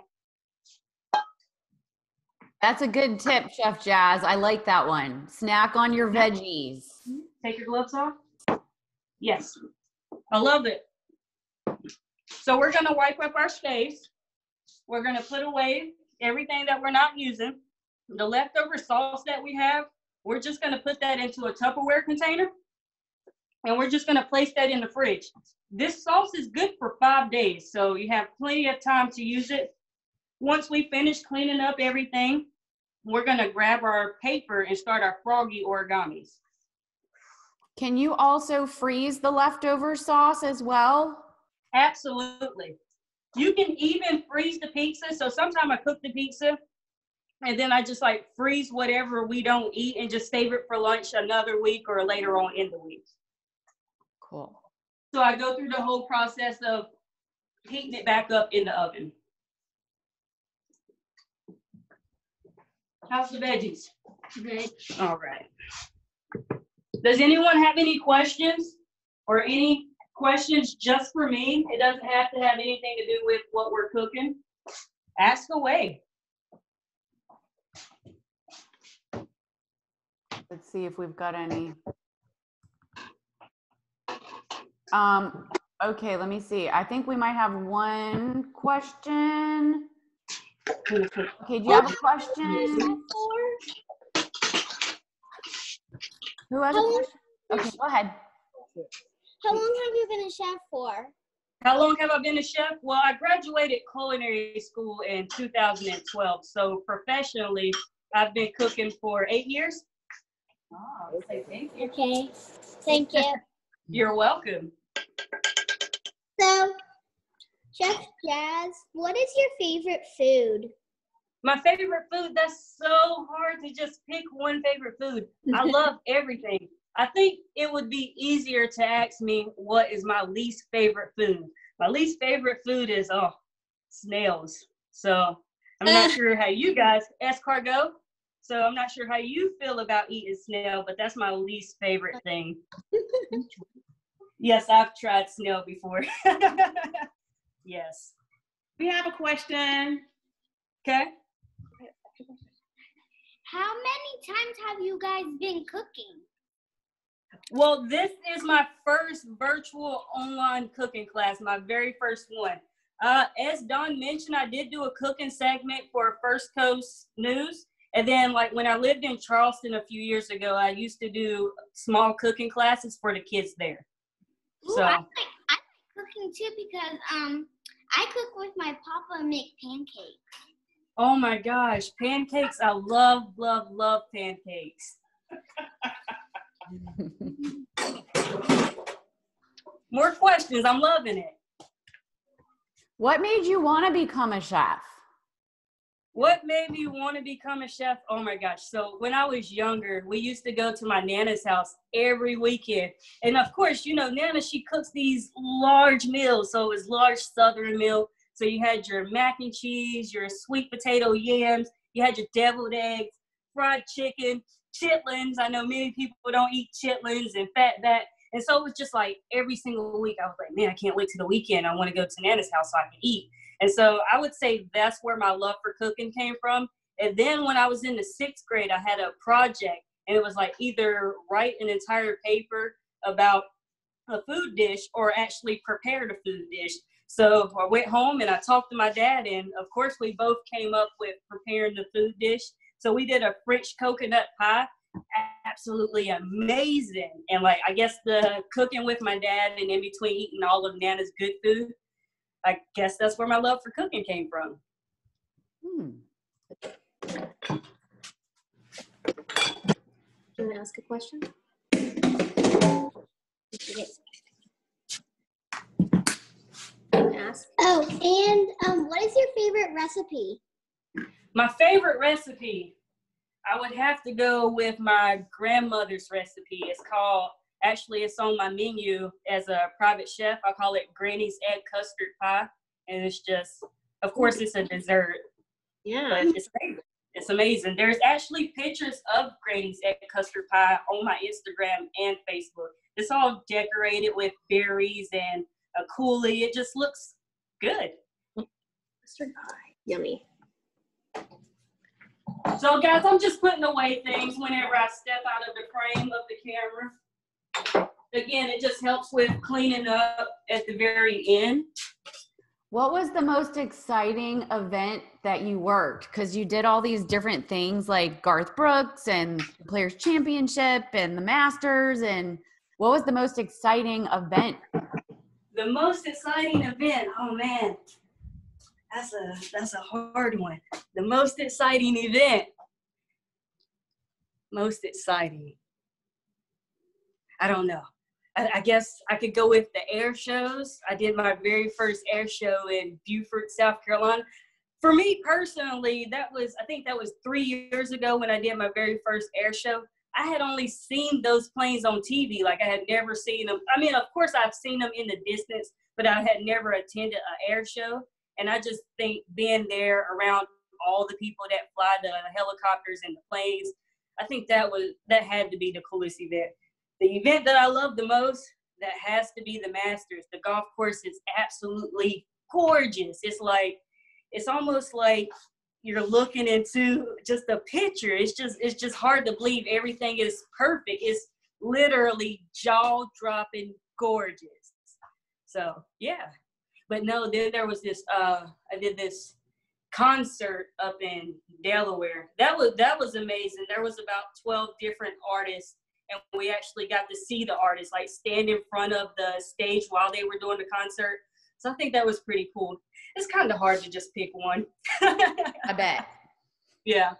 That's a good tip, Chef Jaz. I like that one. Snack on your veggies. Take your gloves off. Yes. I love it. So we're going to wipe up our space. We're going to put away everything that we're not using. The leftover sauce that we have, we're just going to put that into a Tupperware container. And we're just going to place that in the fridge. This sauce is good for 5 days, so you have plenty of time to use it. Once we finish cleaning up everything, we're going to grab our paper and start our froggy origamis. Can you also freeze the leftover sauce as well? Absolutely. You can even freeze the pizza. So sometimes I cook the pizza and then I just like freeze whatever we don't eat and just save it for lunch another week or later on in the week. Cool. So I go through the whole process of heating it back up in the oven. How's the veggies? Good. All right. Does anyone have any questions or any questions just for me? It doesn't have to have anything to do with what we're cooking. Ask away. Let's see if we've got any. Okay, let me see. I think we might have one question. Okay, do you have a question? Who has a question? Okay, go ahead. How long have you been a chef for? How long have I been a chef? Well, I graduated culinary school in 2012. So professionally, I've been cooking for 8 years. Oh, okay. Thank you. Okay, thank you. You're welcome. So, Chef Jaz, what is your favorite food? My favorite food? That's so hard to just pick one favorite food. I love everything. I think it would be easier to ask me what is my least favorite food. My least favorite food is, snails. So I'm not sure how you guys, escargot. So I'm not sure how you feel about eating snail, but that's my least favorite thing. Yes, I've tried snail before. Yes. We have a question. Okay. How many times have you guys been cooking? Well, this is my first virtual online cooking class, my very first one. As Dawn mentioned, I did do a cooking segment for First Coast News. And then like when I lived in Charleston a few years ago, I used to do small cooking classes for the kids there. Ooh, so I like cooking too because I cook with my papa and make pancakes. Oh my gosh, pancakes. I love, love, love pancakes. More questions. I'm loving it. What made you want to become a chef? What made me want to become a chef? Oh my gosh. So when I was younger, we used to go to my Nana's house every weekend. And of course, you know, Nana, she cooks these large meals. So it was large Southern meal. So you had your mac and cheese, your sweet potato yams, you had your deviled eggs, fried chicken, chitlins. I know many people don't eat chitlins and fatback. And so it was just like every single week, I was like, man, I can't wait to the weekend. I want to go to Nana's house so I can eat. And so I would say that's where my love for cooking came from. And then when I was in the 6th grade, I had a project and it was like either write an entire paper about a food dish or actually prepare the food dish. So I went home and I talked to my dad, and of course we both came up with preparing the food dish. So we did a French coconut pie, absolutely amazing. And like, I guess the cooking with my dad and in between eating all of Nana's good food, I guess that's where my love for cooking came from. Can I ask a question? What is your favorite recipe? My favorite recipe, I would have to go with my grandmother's recipe. It's called, actually it's on my menu as a private chef. I call it Granny's Egg Custard Pie. And it's just, of course it's a dessert. Yeah. But it's amazing. There's actually pictures of Granny's Egg Custard Pie on my Instagram and Facebook. It's all decorated with berries and a coulis. It just looks good. Custard pie. Yummy. So guys, I'm just putting away things whenever I step out of the frame of the camera. Again, it just helps with cleaning up at the very end. What was the most exciting event that you worked? Because you did all these different things like Garth Brooks and the Players Championship and the Masters. And what was the most exciting event? The most exciting event? Oh, man. That's a hard one. The most exciting event. Most exciting. I don't know. I guess I could go with the air shows. I did my very first air show in Beaufort, South Carolina. For me personally, that was, I think that was 3 years ago when I did my very first air show. I had only seen those planes on TV. Like, I had never seen them. I mean, of course I've seen them in the distance, but I had never attended an air show. And I just think being there around all the people that fly the helicopters and the planes, I think that had to be the coolest event. The event that I love the most, that has to be the Masters. The golf course is absolutely gorgeous. It's like, it's almost like you're looking into just a picture. It's just hard to believe everything is perfect. It's literally jaw-dropping gorgeous. So yeah, but no, then there was this, I did this concert up in Delaware. That was amazing. There was about 12 different artists, and we actually got to see the artists like stand in front of the stage while they were doing the concert. So I think that was pretty cool. It's kind of hard to just pick one. I bet. Yeah.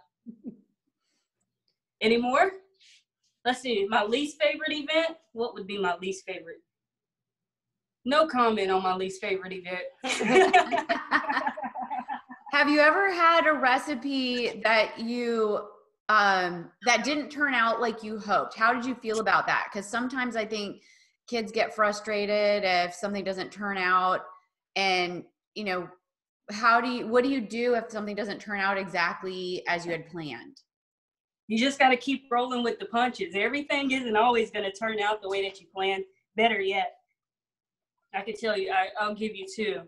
Any more? Let's see, my least favorite event. What would be my least favorite? No comment on my least favorite event. Have you ever had a recipe that you that didn't turn out like you hoped? How did you feel about that? Because sometimes I think kids get frustrated if something doesn't turn out, and you know, what do you do if something doesn't turn out exactly as you had planned? You just got to keep rolling with the punches. Everything isn't always going to turn out the way that you planned. Better yet, I can tell you, I'll give you two.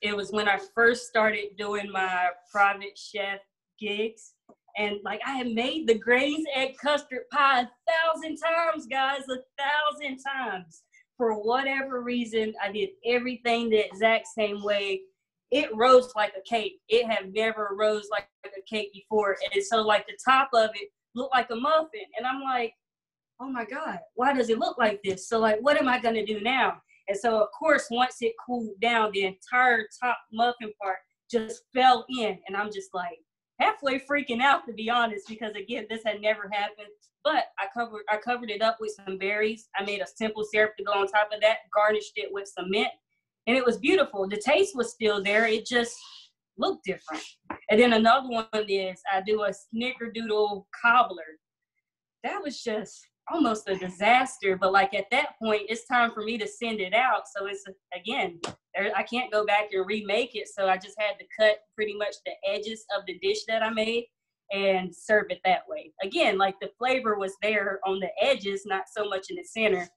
It was when I first started doing my private chef gigs, and like, I had made the Granny's egg custard pie 1,000 times, guys, 1,000 times. For whatever reason, I did everything the exact same way. It rose like a cake. It had never rose like a cake before. And so like the top of it looked like a muffin. And I'm like, oh my God, why does it look like this? So like, what am I gonna do now? And so of course, once it cooled down, the entire top muffin part just fell in. And I'm just like, halfway freaking out, to be honest, because again, this had never happened. But I covered it up with some berries. I made a simple syrup to go on top of that, garnished it with some mint, and it was beautiful. The taste was still there. It just looked different. And then another one is I do a snickerdoodle cobbler. That was just almost a disaster. But like at that point, it's time for me to send it out. So it's, again, I can't go back and remake it. So I just had to cut pretty much the edges of the dish that I made and serve it that way. Again, like the flavor was there on the edges, not so much in the center,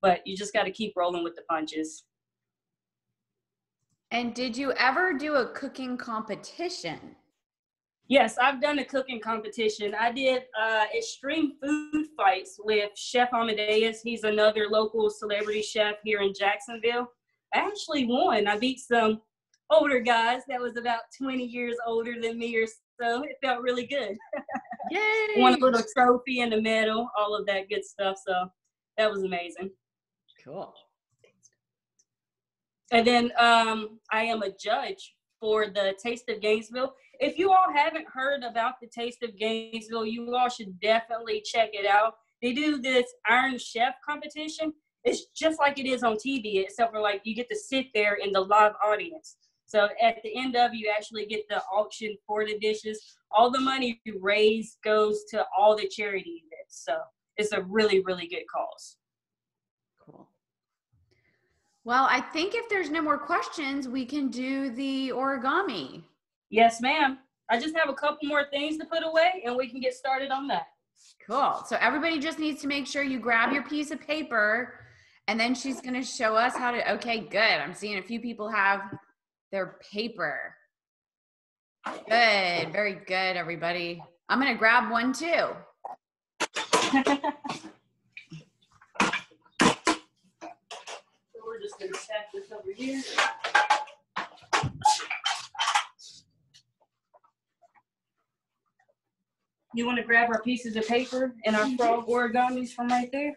but you just got to keep rolling with the punches. And did you ever do a cooking competition? Yes, I've done a cooking competition. I did extreme food fights with Chef Amadeus. He's another local celebrity chef here in Jacksonville. I actually won. I beat some older guys that was about 20 years older than me or so. It felt really good. Yay! Won a little trophy and a medal, all of that good stuff. So that was amazing. Cool. And then I am a judge for the Taste of Gainesville. If you all haven't heard about the Taste of Gainesville, you all should definitely check it out. They do this Iron Chef competition. It's just like it is on TV, except for like you get to sit there in the live audience. So at the end of, you actually get the auction for the dishes. All the money you raise goes to all the charity events. So it's a really, really good cause. Cool. Well, I think if there's no more questions, we can do the origami. Yes, ma'am. I just have a couple more things to put away and we can get started on that. Cool. So everybody just needs to make sure you grab your piece of paper, and then she's going to show us how to, okay, good. I'm seeing a few people have their paper. Good. Very good, everybody. I'm going to grab one too. So we're just going to stack this over here. You want to grab our pieces of paper and our frog origamis from right there?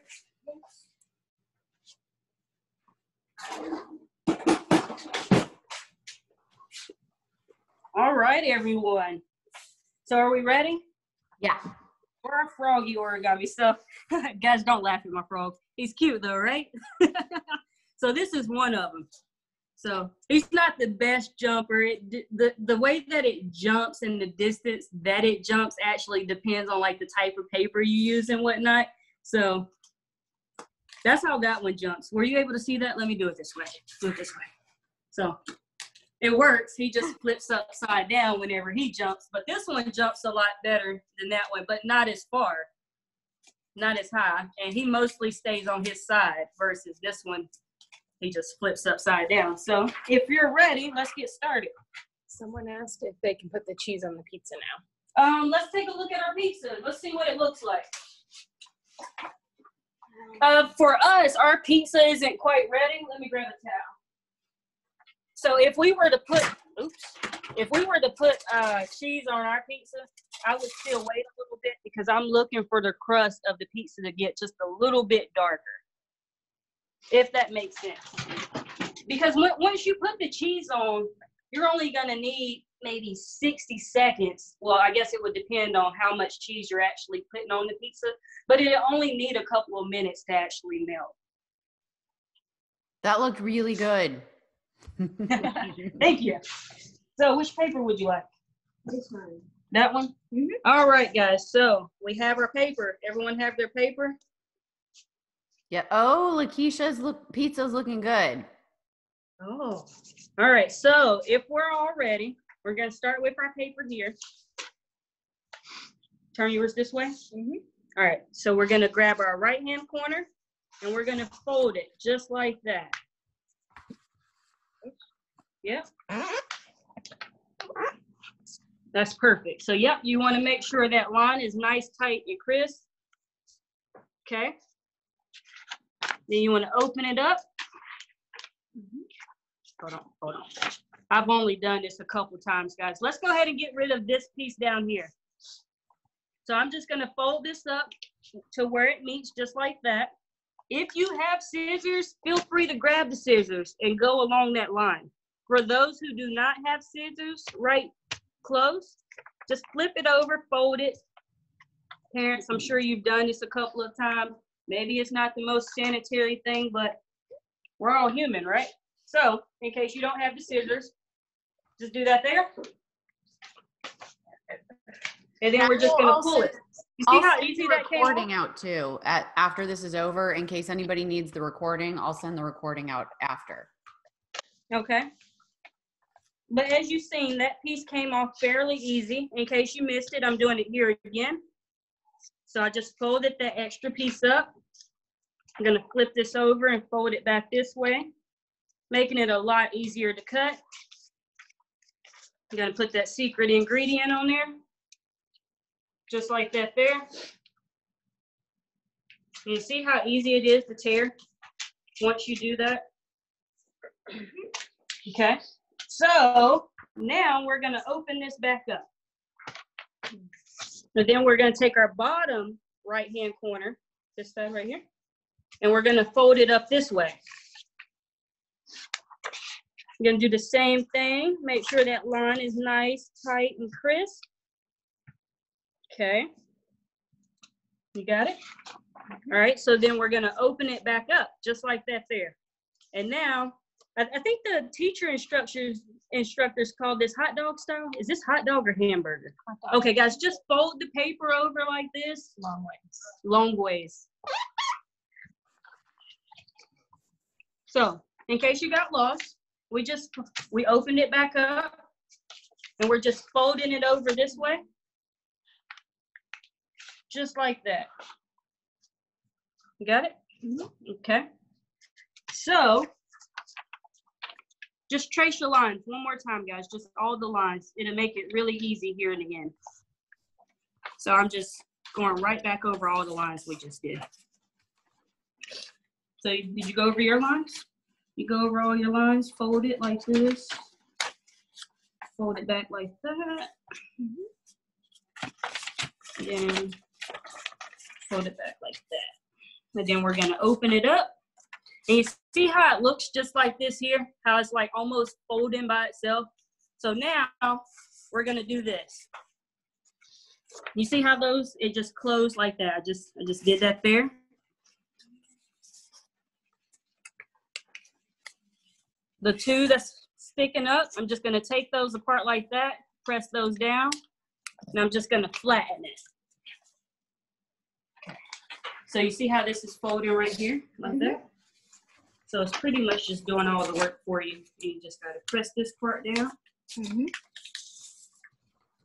All right, everyone. So are we ready? Yeah. Or a froggy origami. So guys, don't laugh at my frog. He's cute though, right? So this is one of them. So he's not the best jumper. The way that it jumps and the distance that it jumps actually depends on like the type of paper you use and whatnot. So that's how that one jumps. Were you able to see that? Let me do it this way. Do it this way. So it works. He just flips upside down whenever he jumps. But this one jumps a lot better than that one, but not as far, not as high. And he mostly stays on his side versus this one. He just flips upside down. So if you're ready, let's get started. Someone asked if they can put the cheese on the pizza now. Let's take a look at our pizza. Let's see what it looks like. For us, our pizza isn't quite ready. Let me grab a towel. So if we were to put, cheese on our pizza, I would still wait a little bit because I'm looking for the crust of the pizza to get just a little bit darker, if that makes sense. Because once you put the cheese on, you're only gonna need maybe 60 seconds. Well, I guess it would depend on how much cheese you're actually putting on the pizza, but it'll only need a couple of minutes to actually melt. That looked really good. Thank you. So which paper would you like? This one. That one? Mm-hmm. All right, guys. So we have our paper. Everyone have their paper? Yeah. Oh, Lakeisha's pizza's looking good. Oh. All right. So if we're all ready, we're going to start with our paper here. Turn yours this way. Mm-hmm. All right. So we're going to grab our right-hand corner, and we're going to fold it just like that. Yep. That's perfect. So, yep, you want to make sure that line is nice, tight, and crisp. Okay. Then you want to open it up. Hold on, hold on. I've only done this a couple times, guys. Let's go ahead and get rid of this piece down here. So I'm just going to fold this up to where it meets just like that. If you have scissors, feel free to grab the scissors and go along that line. For those who do not have scissors, right close, just flip it over, fold it. Parents, I'm sure you've done this a couple of times. Maybe it's not the most sanitary thing, but we're all human, right? So in case you don't have the scissors, just do that there. And then we're just gonna pull it. You see how easy that came? I'll send the recording out too. After this is over, in case anybody needs the recording, I'll send the recording out after. Okay. But as you've seen, that piece came off fairly easy. In case you missed it, I'm doing it here again. So I just folded that extra piece up. I'm gonna flip this over and fold it back this way, making it a lot easier to cut. I'm gonna put that secret ingredient on there, just like that there. You see how easy it is to tear once you do that? Okay. So now we're going to open this back up. So then we're going to take our bottom right-hand corner, this side right here, and we're going to fold it up this way. I'm going to do the same thing. Make sure that line is nice, tight, and crisp. Okay. You got it? All right. So then we're going to open it back up just like that there. And now I think the teacher instructors called this hot dog style. Is this hot dog or hamburger? Okay, guys, just fold the paper over like this. Long ways. Long ways. So, in case you got lost, we opened it back up, and we're just folding it over this way, just like that. You got it? Mm-hmm. Okay. So. Just trace your lines one more time, guys, just all the lines. It'll make it really easy here in the end. So I'm just going right back over all the lines we just did. So did you go over your lines? You go over all your lines, fold it like this, fold it back like that, and then fold it back like that. And then we're gonna open it up. And you see how it looks just like this here, how it's like almost folding by itself. So now we're going to do this. You see how those, it just closed like that. I just did that there. The two that's sticking up, I'm just gonna take those apart like that, press those down, and I'm just gonna flatten it. So you see how this is folding right here, like that? So it's pretty much just doing all the work for you. You just gotta press this part down.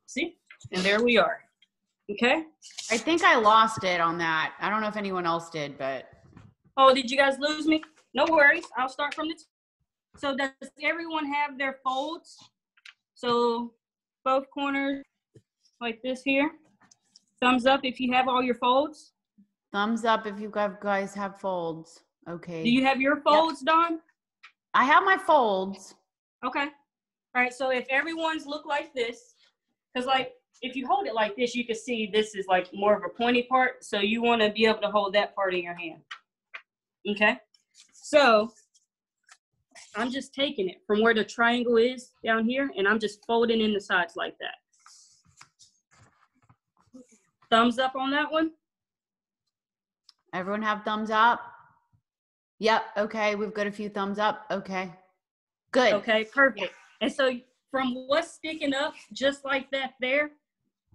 See? And there we are. Okay? I think I lost it on that. I don't know if anyone else did, but. Oh, did you guys lose me? No worries, I'll start from the top. So does everyone have their folds? So both corners like this here. Thumbs up if you have all your folds. Thumbs up if you guys have folds. Okay. Do you have your folds, yep. Dawn? I have my folds. Okay. All right, so if everyone's look like this, because like if you hold it like this, you can see this is like more of a pointy part. So you want to be able to hold that part in your hand. Okay. So I'm just taking it from where the triangle is down here, and I'm just folding in the sides like that. Thumbs up on that one. Everyone have thumbs up? Yep, okay, we've got a few thumbs up, okay. Good. Okay, perfect. And so from what's sticking up, just like that there,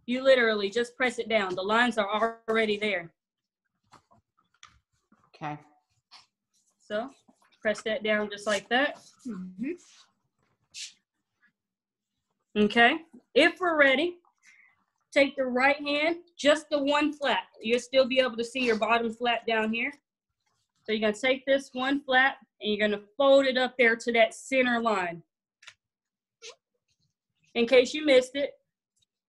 you literally just press it down. The lines are already there. Okay. So. Press that down just like that. Okay, if we're ready, take the right hand, just the one flat. You'll still be able to see your bottom flat down here. So you're gonna take this one flat and you're gonna fold it up there to that center line. In case you missed it,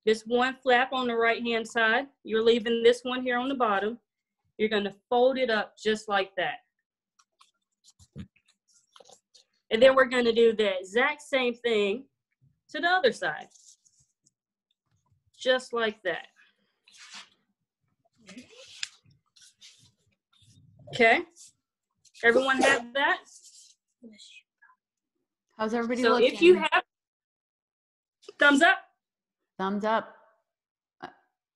this one flap on the right-hand side, you're leaving this one here on the bottom. You're gonna fold it up just like that. And then we're going to do the exact same thing to the other side. Just like that. Okay. Everyone have that? How's everybody looking? So if you have, thumbs up. Thumbs up.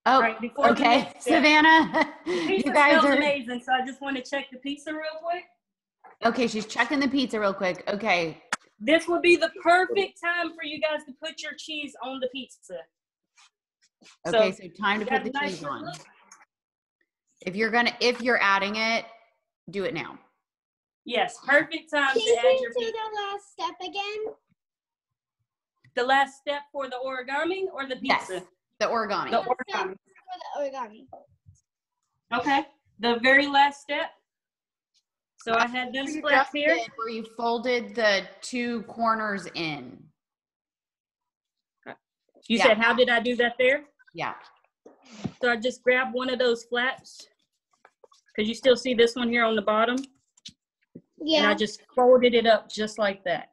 Oh, right, okay. Savannah, you guys are amazing. So I just want to check the pizza real quick. Okay, she's checking the pizza real quick. Okay. This would be the perfect time for you guys to put your cheese on the pizza. Okay, so time to put the cheese on. Look. If you're adding it, do it now. Yes, perfect time to add your pizza. Can you do the last step again? The last step for the origami or the pizza? Yes, the origami. The origami. For the origami. Okay, the very last step. So I had this flap here. Where you folded the two corners in. You said, how did I do that there? Yeah. So I just grabbed one of those flaps. Could you still see this one here on the bottom? Yeah. And I just folded it up just like that.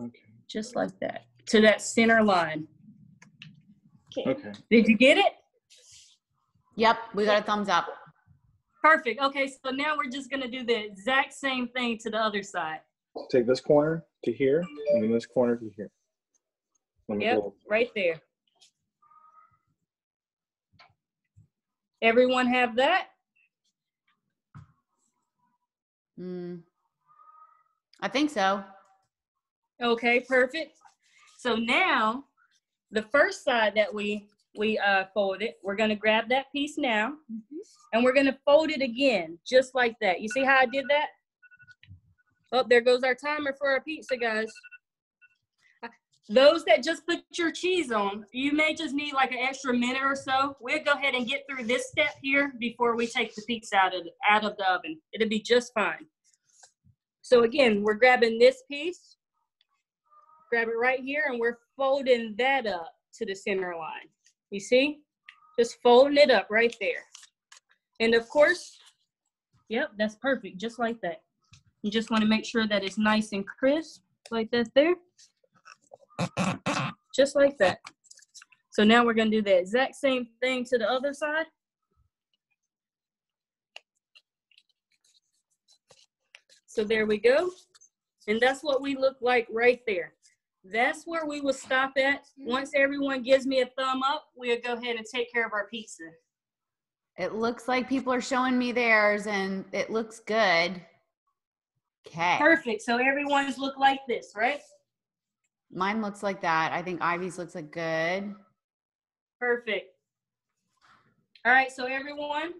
Okay. Just like that. To that center line. Okay. Did you get it? Yep, we got a thumbs up. Perfect. Okay, so now we're just going to do the exact same thing to the other side. Take this corner to here, and then this corner to here. Yep, right there. Everyone have that? I think so. Okay, perfect. So now, the first side that we fold it. We're going to grab that piece now, and we're going to fold it again, just like that. You see how I did that? Oh, there goes our timer for our pizza, guys. Those that just put your cheese on, you may just need like an extra minute or so. We'll go ahead and get through this step here before we take the pizza out of the oven. It'll be just fine. So again, we're grabbing this piece, grab it right here, and we're folding that up to the center line. You see? Just folding it up right there. And of course, yep, that's perfect, just like that. You just want to make sure that it's nice and crisp, like that there. Just like that. So now we're going to do the exact same thing to the other side. So there we go. And that's what we look like right there. That's where we will stop at. Once everyone gives me a thumb up, we'll go ahead and take care of our pizza. It looks like people are showing me theirs and it looks good. Okay. Perfect. So everyone's look like this, right? Mine looks like that. I think Ivy's looks like good. Perfect. All right. So everyone,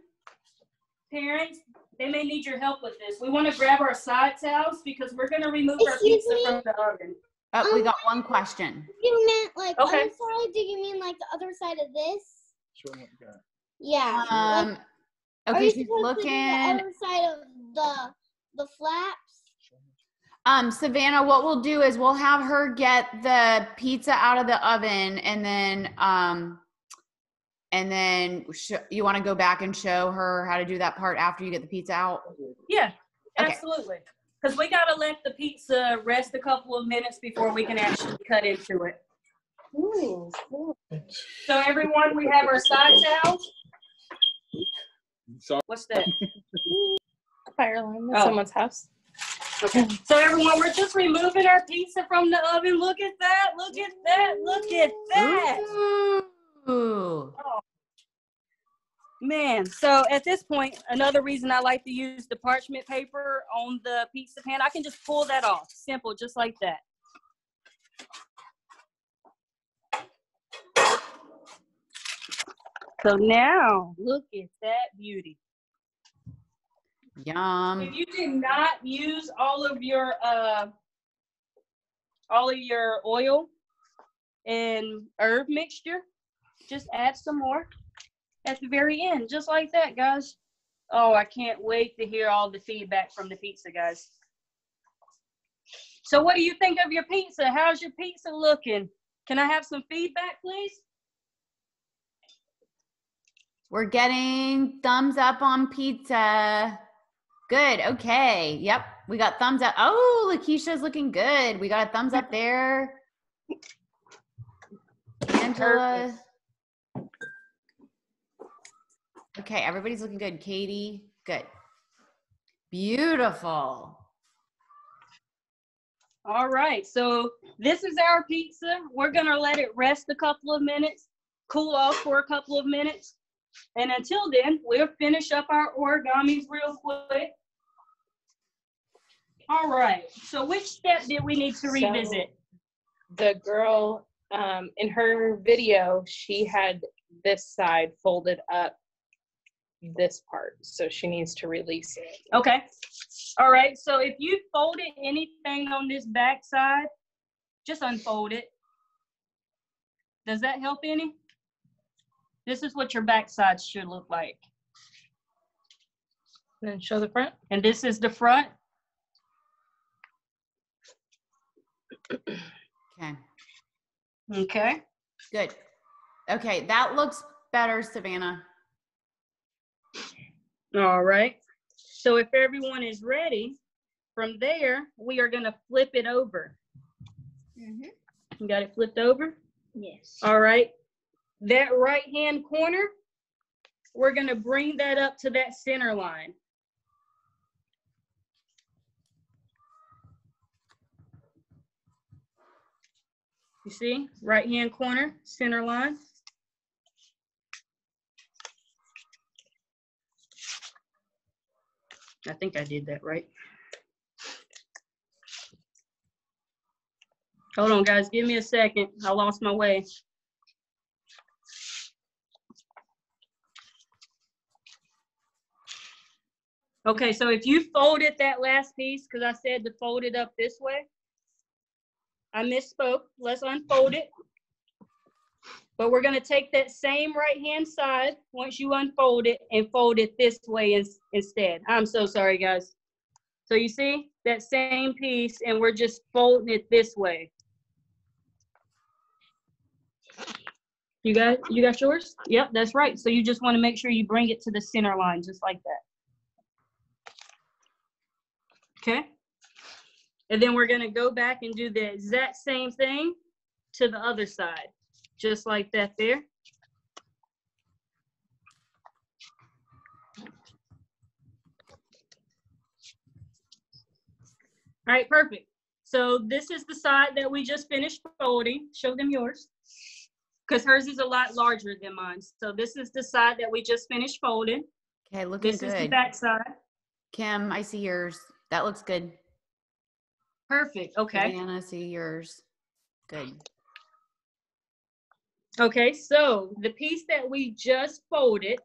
parents, they may need your help with this. We want to grab our side towels because we're going to remove our pizza from the oven. Oh, we got one question. You meant like, okay. I'm sorry, do you mean like the other side of this? Sure. Okay. Yeah. Okay, she's looking. The other side of the flaps. Savannah, what we'll do is we'll have her get the pizza out of the oven, and then you want to go back and show her how to do that part after you get the pizza out? Yeah, okay. Absolutely. Because we got to let the pizza rest a couple of minutes before we can actually cut into it. Ooh, cool. So everyone, we have our side towels. What's that? Fire alarm at someone's house. Okay. So everyone, we're just removing our pizza from the oven. Look at that. Look at that. Look at that. Ooh. Oh. Man, so at this point, another reason I like to use the parchment paper on the pizza pan, I can just pull that off, simple, just like that. So now, look at that beauty. Yum. If you did not use all of your oil and herb mixture, just add some more at the very end, just like that, guys. Oh, I can't wait to hear all the feedback from the pizza, guys. So what do you think of your pizza? How's your pizza looking? Can I have some feedback, please? We're getting thumbs up on pizza. Good, okay, yep, we got thumbs up. Oh, Lakeisha's looking good. We got a thumbs up there. Angela. Perfect. Okay, everybody's looking good. Katie, good. Beautiful. All right, so this is our pizza. We're gonna let it rest a couple of minutes, cool off for a couple of minutes. And until then, we'll finish up our origamis real quick. All right, so which step did we need to revisit? So the girl, in her video, she had this side folded up this part, so she needs to release it. Okay, all right, so if you folded anything on this back side, just unfold it. Does that help any? This is what your back side should look like. And then show the front. And this is the front. Okay. Okay. Good. Okay, that looks better, Savannah. All right, so if everyone is ready, from there, we are gonna flip it over. You got it flipped over? Yes. All right, that right-hand corner, we're gonna bring that up to that center line. You see, right-hand corner, center line. I think I did that right. Hold on, guys. Give me a second. I lost my way. Okay, so if you folded that last piece, because I said to fold it up this way, I misspoke. Let's unfold it. But we're going to take that same right-hand side, once you unfold it, and fold it this way instead. I'm so sorry, guys. So you see that same piece, and we're just folding it this way. You got yours? Yep, that's right. So you just want to make sure you bring it to the center line, just like that. Okay. And then we're going to go back and do the exact same thing to the other side. Just like that there. All right, perfect. So this is the side that we just finished folding. Show them yours, because hers is a lot larger than mine. So this is the side that we just finished folding. Okay, looking good. This is the back side. Kim, I see yours. That looks good. Perfect. Okay. Diana, I see yours. Good. Okay, so the piece that we just folded,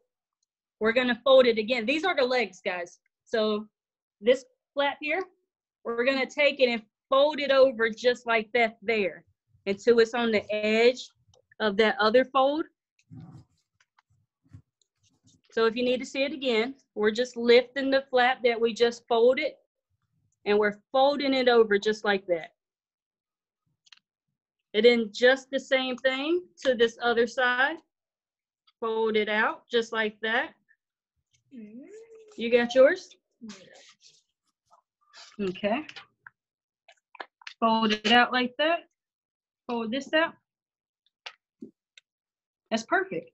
we're going to fold it again. These are the legs, guys. So this flap here, we're going to take it and fold it over just like that there until it's on the edge of that other fold. So if you need to see it again, we're just lifting the flap that we just folded and we're folding it over just like that. And then just the same thing to this other side. Fold it out just like that. You got yours? Okay. Fold it out like that. Fold this out. That's perfect.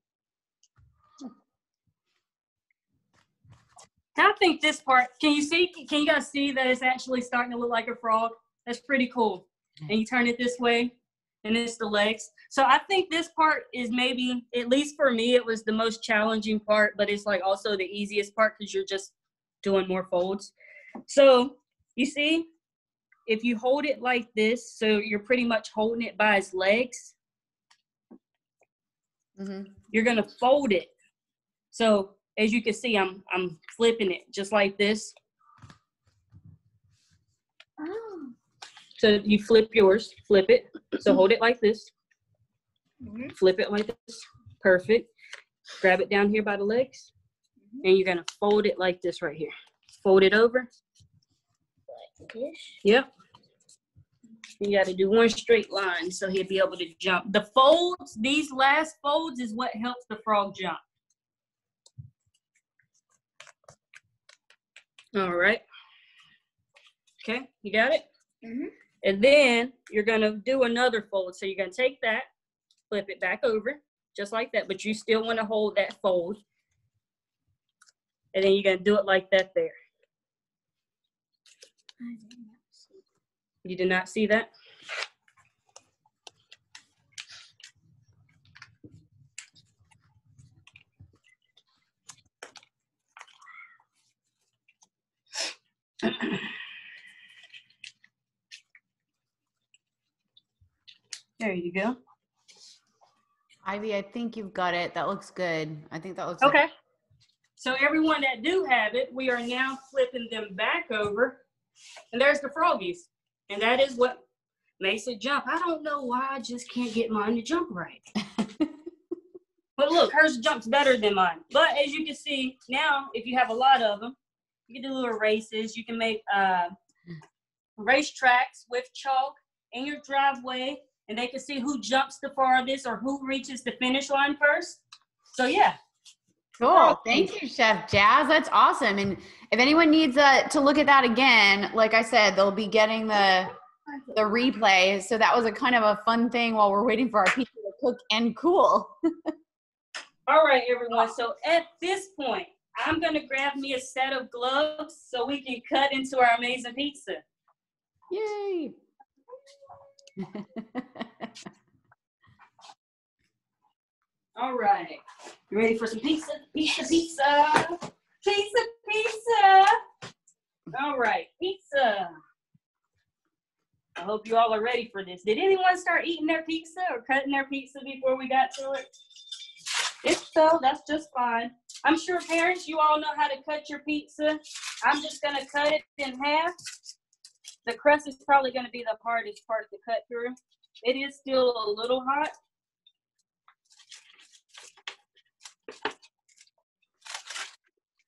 I think this part, can you see, can you guys see that it's actually starting to look like a frog? That's pretty cool. And you turn it this way and it's the legs. So I think this part is maybe, at least for me, it was the most challenging part, but it's like also the easiest part because you're just doing more folds. So you see, if you hold it like this, so you're pretty much holding it by its legs, you're gonna fold it. So as you can see, I'm flipping it just like this. Oh. So you flip yours, flip it. So hold it like this. Flip it like this. Perfect. Grab it down here by the legs. And you're going to fold it like this right here. Fold it over. Like this? Yep. You got to do one straight line so he'll be able to jump. The folds, these last folds is what helps the frog jump. All right. Okay, you got it? And then you're going to do another fold. So you're going to take that, flip it back over, just like that. But you still want to hold that fold. And then you're going to do it like that there. You did not see that? There you go. Ivy, I think you've got it. That looks good. I think that looks okay. Like so everyone that do have it, we are now flipping them back over. And there's the froggies. And that is what makes it jump. I don't know why I just can't get mine to jump right. But look, hers jumps better than mine. But as you can see, now if you have a lot of them, you can do little races. You can make race tracks with chalk in your driveway, and they can see who jumps the farthest or who reaches the finish line first. So yeah. Cool. Thank you, Chef Jaz. That's awesome. And if anyone needs to look at that again, like I said, they'll be getting the replay. So that was a kind of a fun thing while we're waiting for our people to cook and cool. All right, everyone. So at this point, I'm going to grab me a set of gloves so we can cut into our amazing pizza. Yay. All right. You ready for some pizza? Pizza, pizza. Pizza, pizza. All right, pizza. I hope you all are ready for this. Did anyone start eating their pizza or cutting their pizza before we got to it? If so, that's just fine. I'm sure parents, you all know how to cut your pizza. I'm just gonna cut it in half. The crust is probably gonna be the hardest part to cut through. It is still a little hot.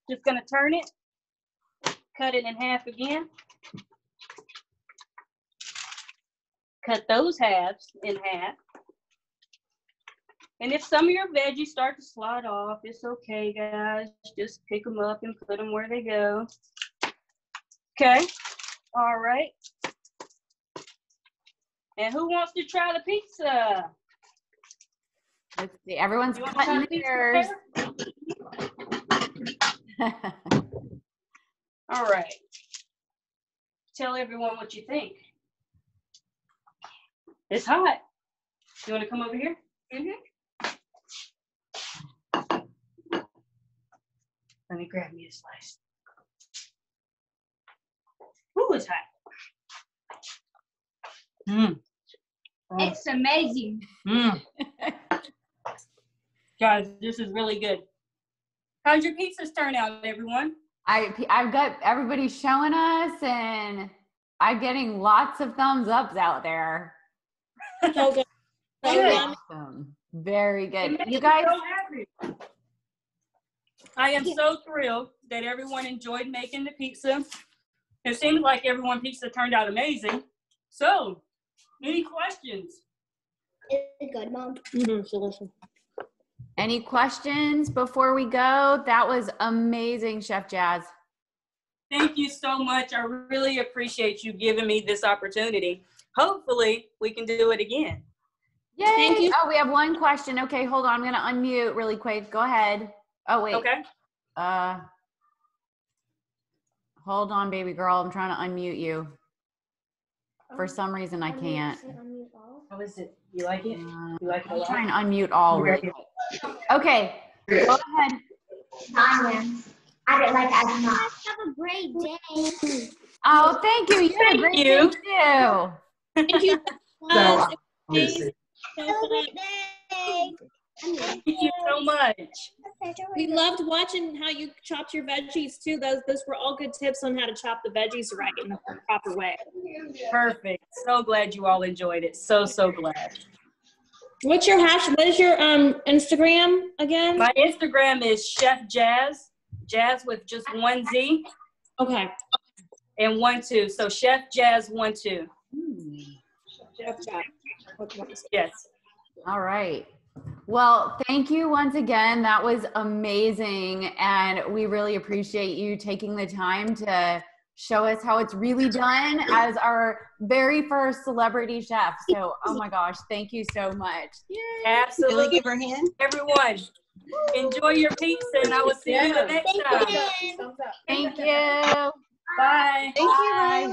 Just gonna turn it, cut it in half again. Cut those halves in half. And if some of your veggies start to slide off, it's okay, guys. Just pick them up and put them where they go. Okay, all right. And who wants to try the pizza? Let's see, everyone's cutting theirs. All right. Tell everyone what you think. It's hot. You want to come over here? Mm-hmm. Let me grab me a slice. Ooh, it's hot. Mm. It's amazing. Mm. Guys, this is really good. How'd your pizzas turn out, everyone? I've got everybody showing us, and I'm getting lots of thumbs ups out there. So good. Awesome. Very good. You guys. So I am so thrilled that everyone enjoyed making the pizza. It seems like everyone's pizza turned out amazing. So, any questions? It's good, Mom. Mm-hmm, so listen. Any questions before we go? That was amazing, Chef Jaz. Thank you so much. I really appreciate you giving me this opportunity. Hopefully, we can do it again. Yay! Thank you. Oh, we have one question. Okay, hold on. I'm going to unmute really quick. Go ahead. Oh, wait. Okay. Hold on, baby girl. I'm trying to unmute you. For some reason, I can't. How is it? You like it? You like it a lot? I'm trying to unmute all really quick. Okay, go ahead. I didn't like that. You guys have a great day. Oh, thank you. You had a great day too. Thank you. Thank you so much. We loved watching how you chopped your veggies too. Those were all good tips on how to chop the veggies right in the proper way. Perfect. So glad you all enjoyed it. So glad. What's your hash? What is your Instagram again? My Instagram is Chef Jaz, Jaz with just one Z. Okay. And 1 2. So Chef Jaz 1 2. Hmm. Chef Jaz. Yes. All right. Well, thank you once again. That was amazing, and we really appreciate you taking the time to show us how it's really done as our very first celebrity chef. So, oh my gosh, thank you so much. Yay. Absolutely. Really give her a hand. Everyone, enjoy your pizza, and I will see you the next time. Thank you. Bye. Thank you, guys.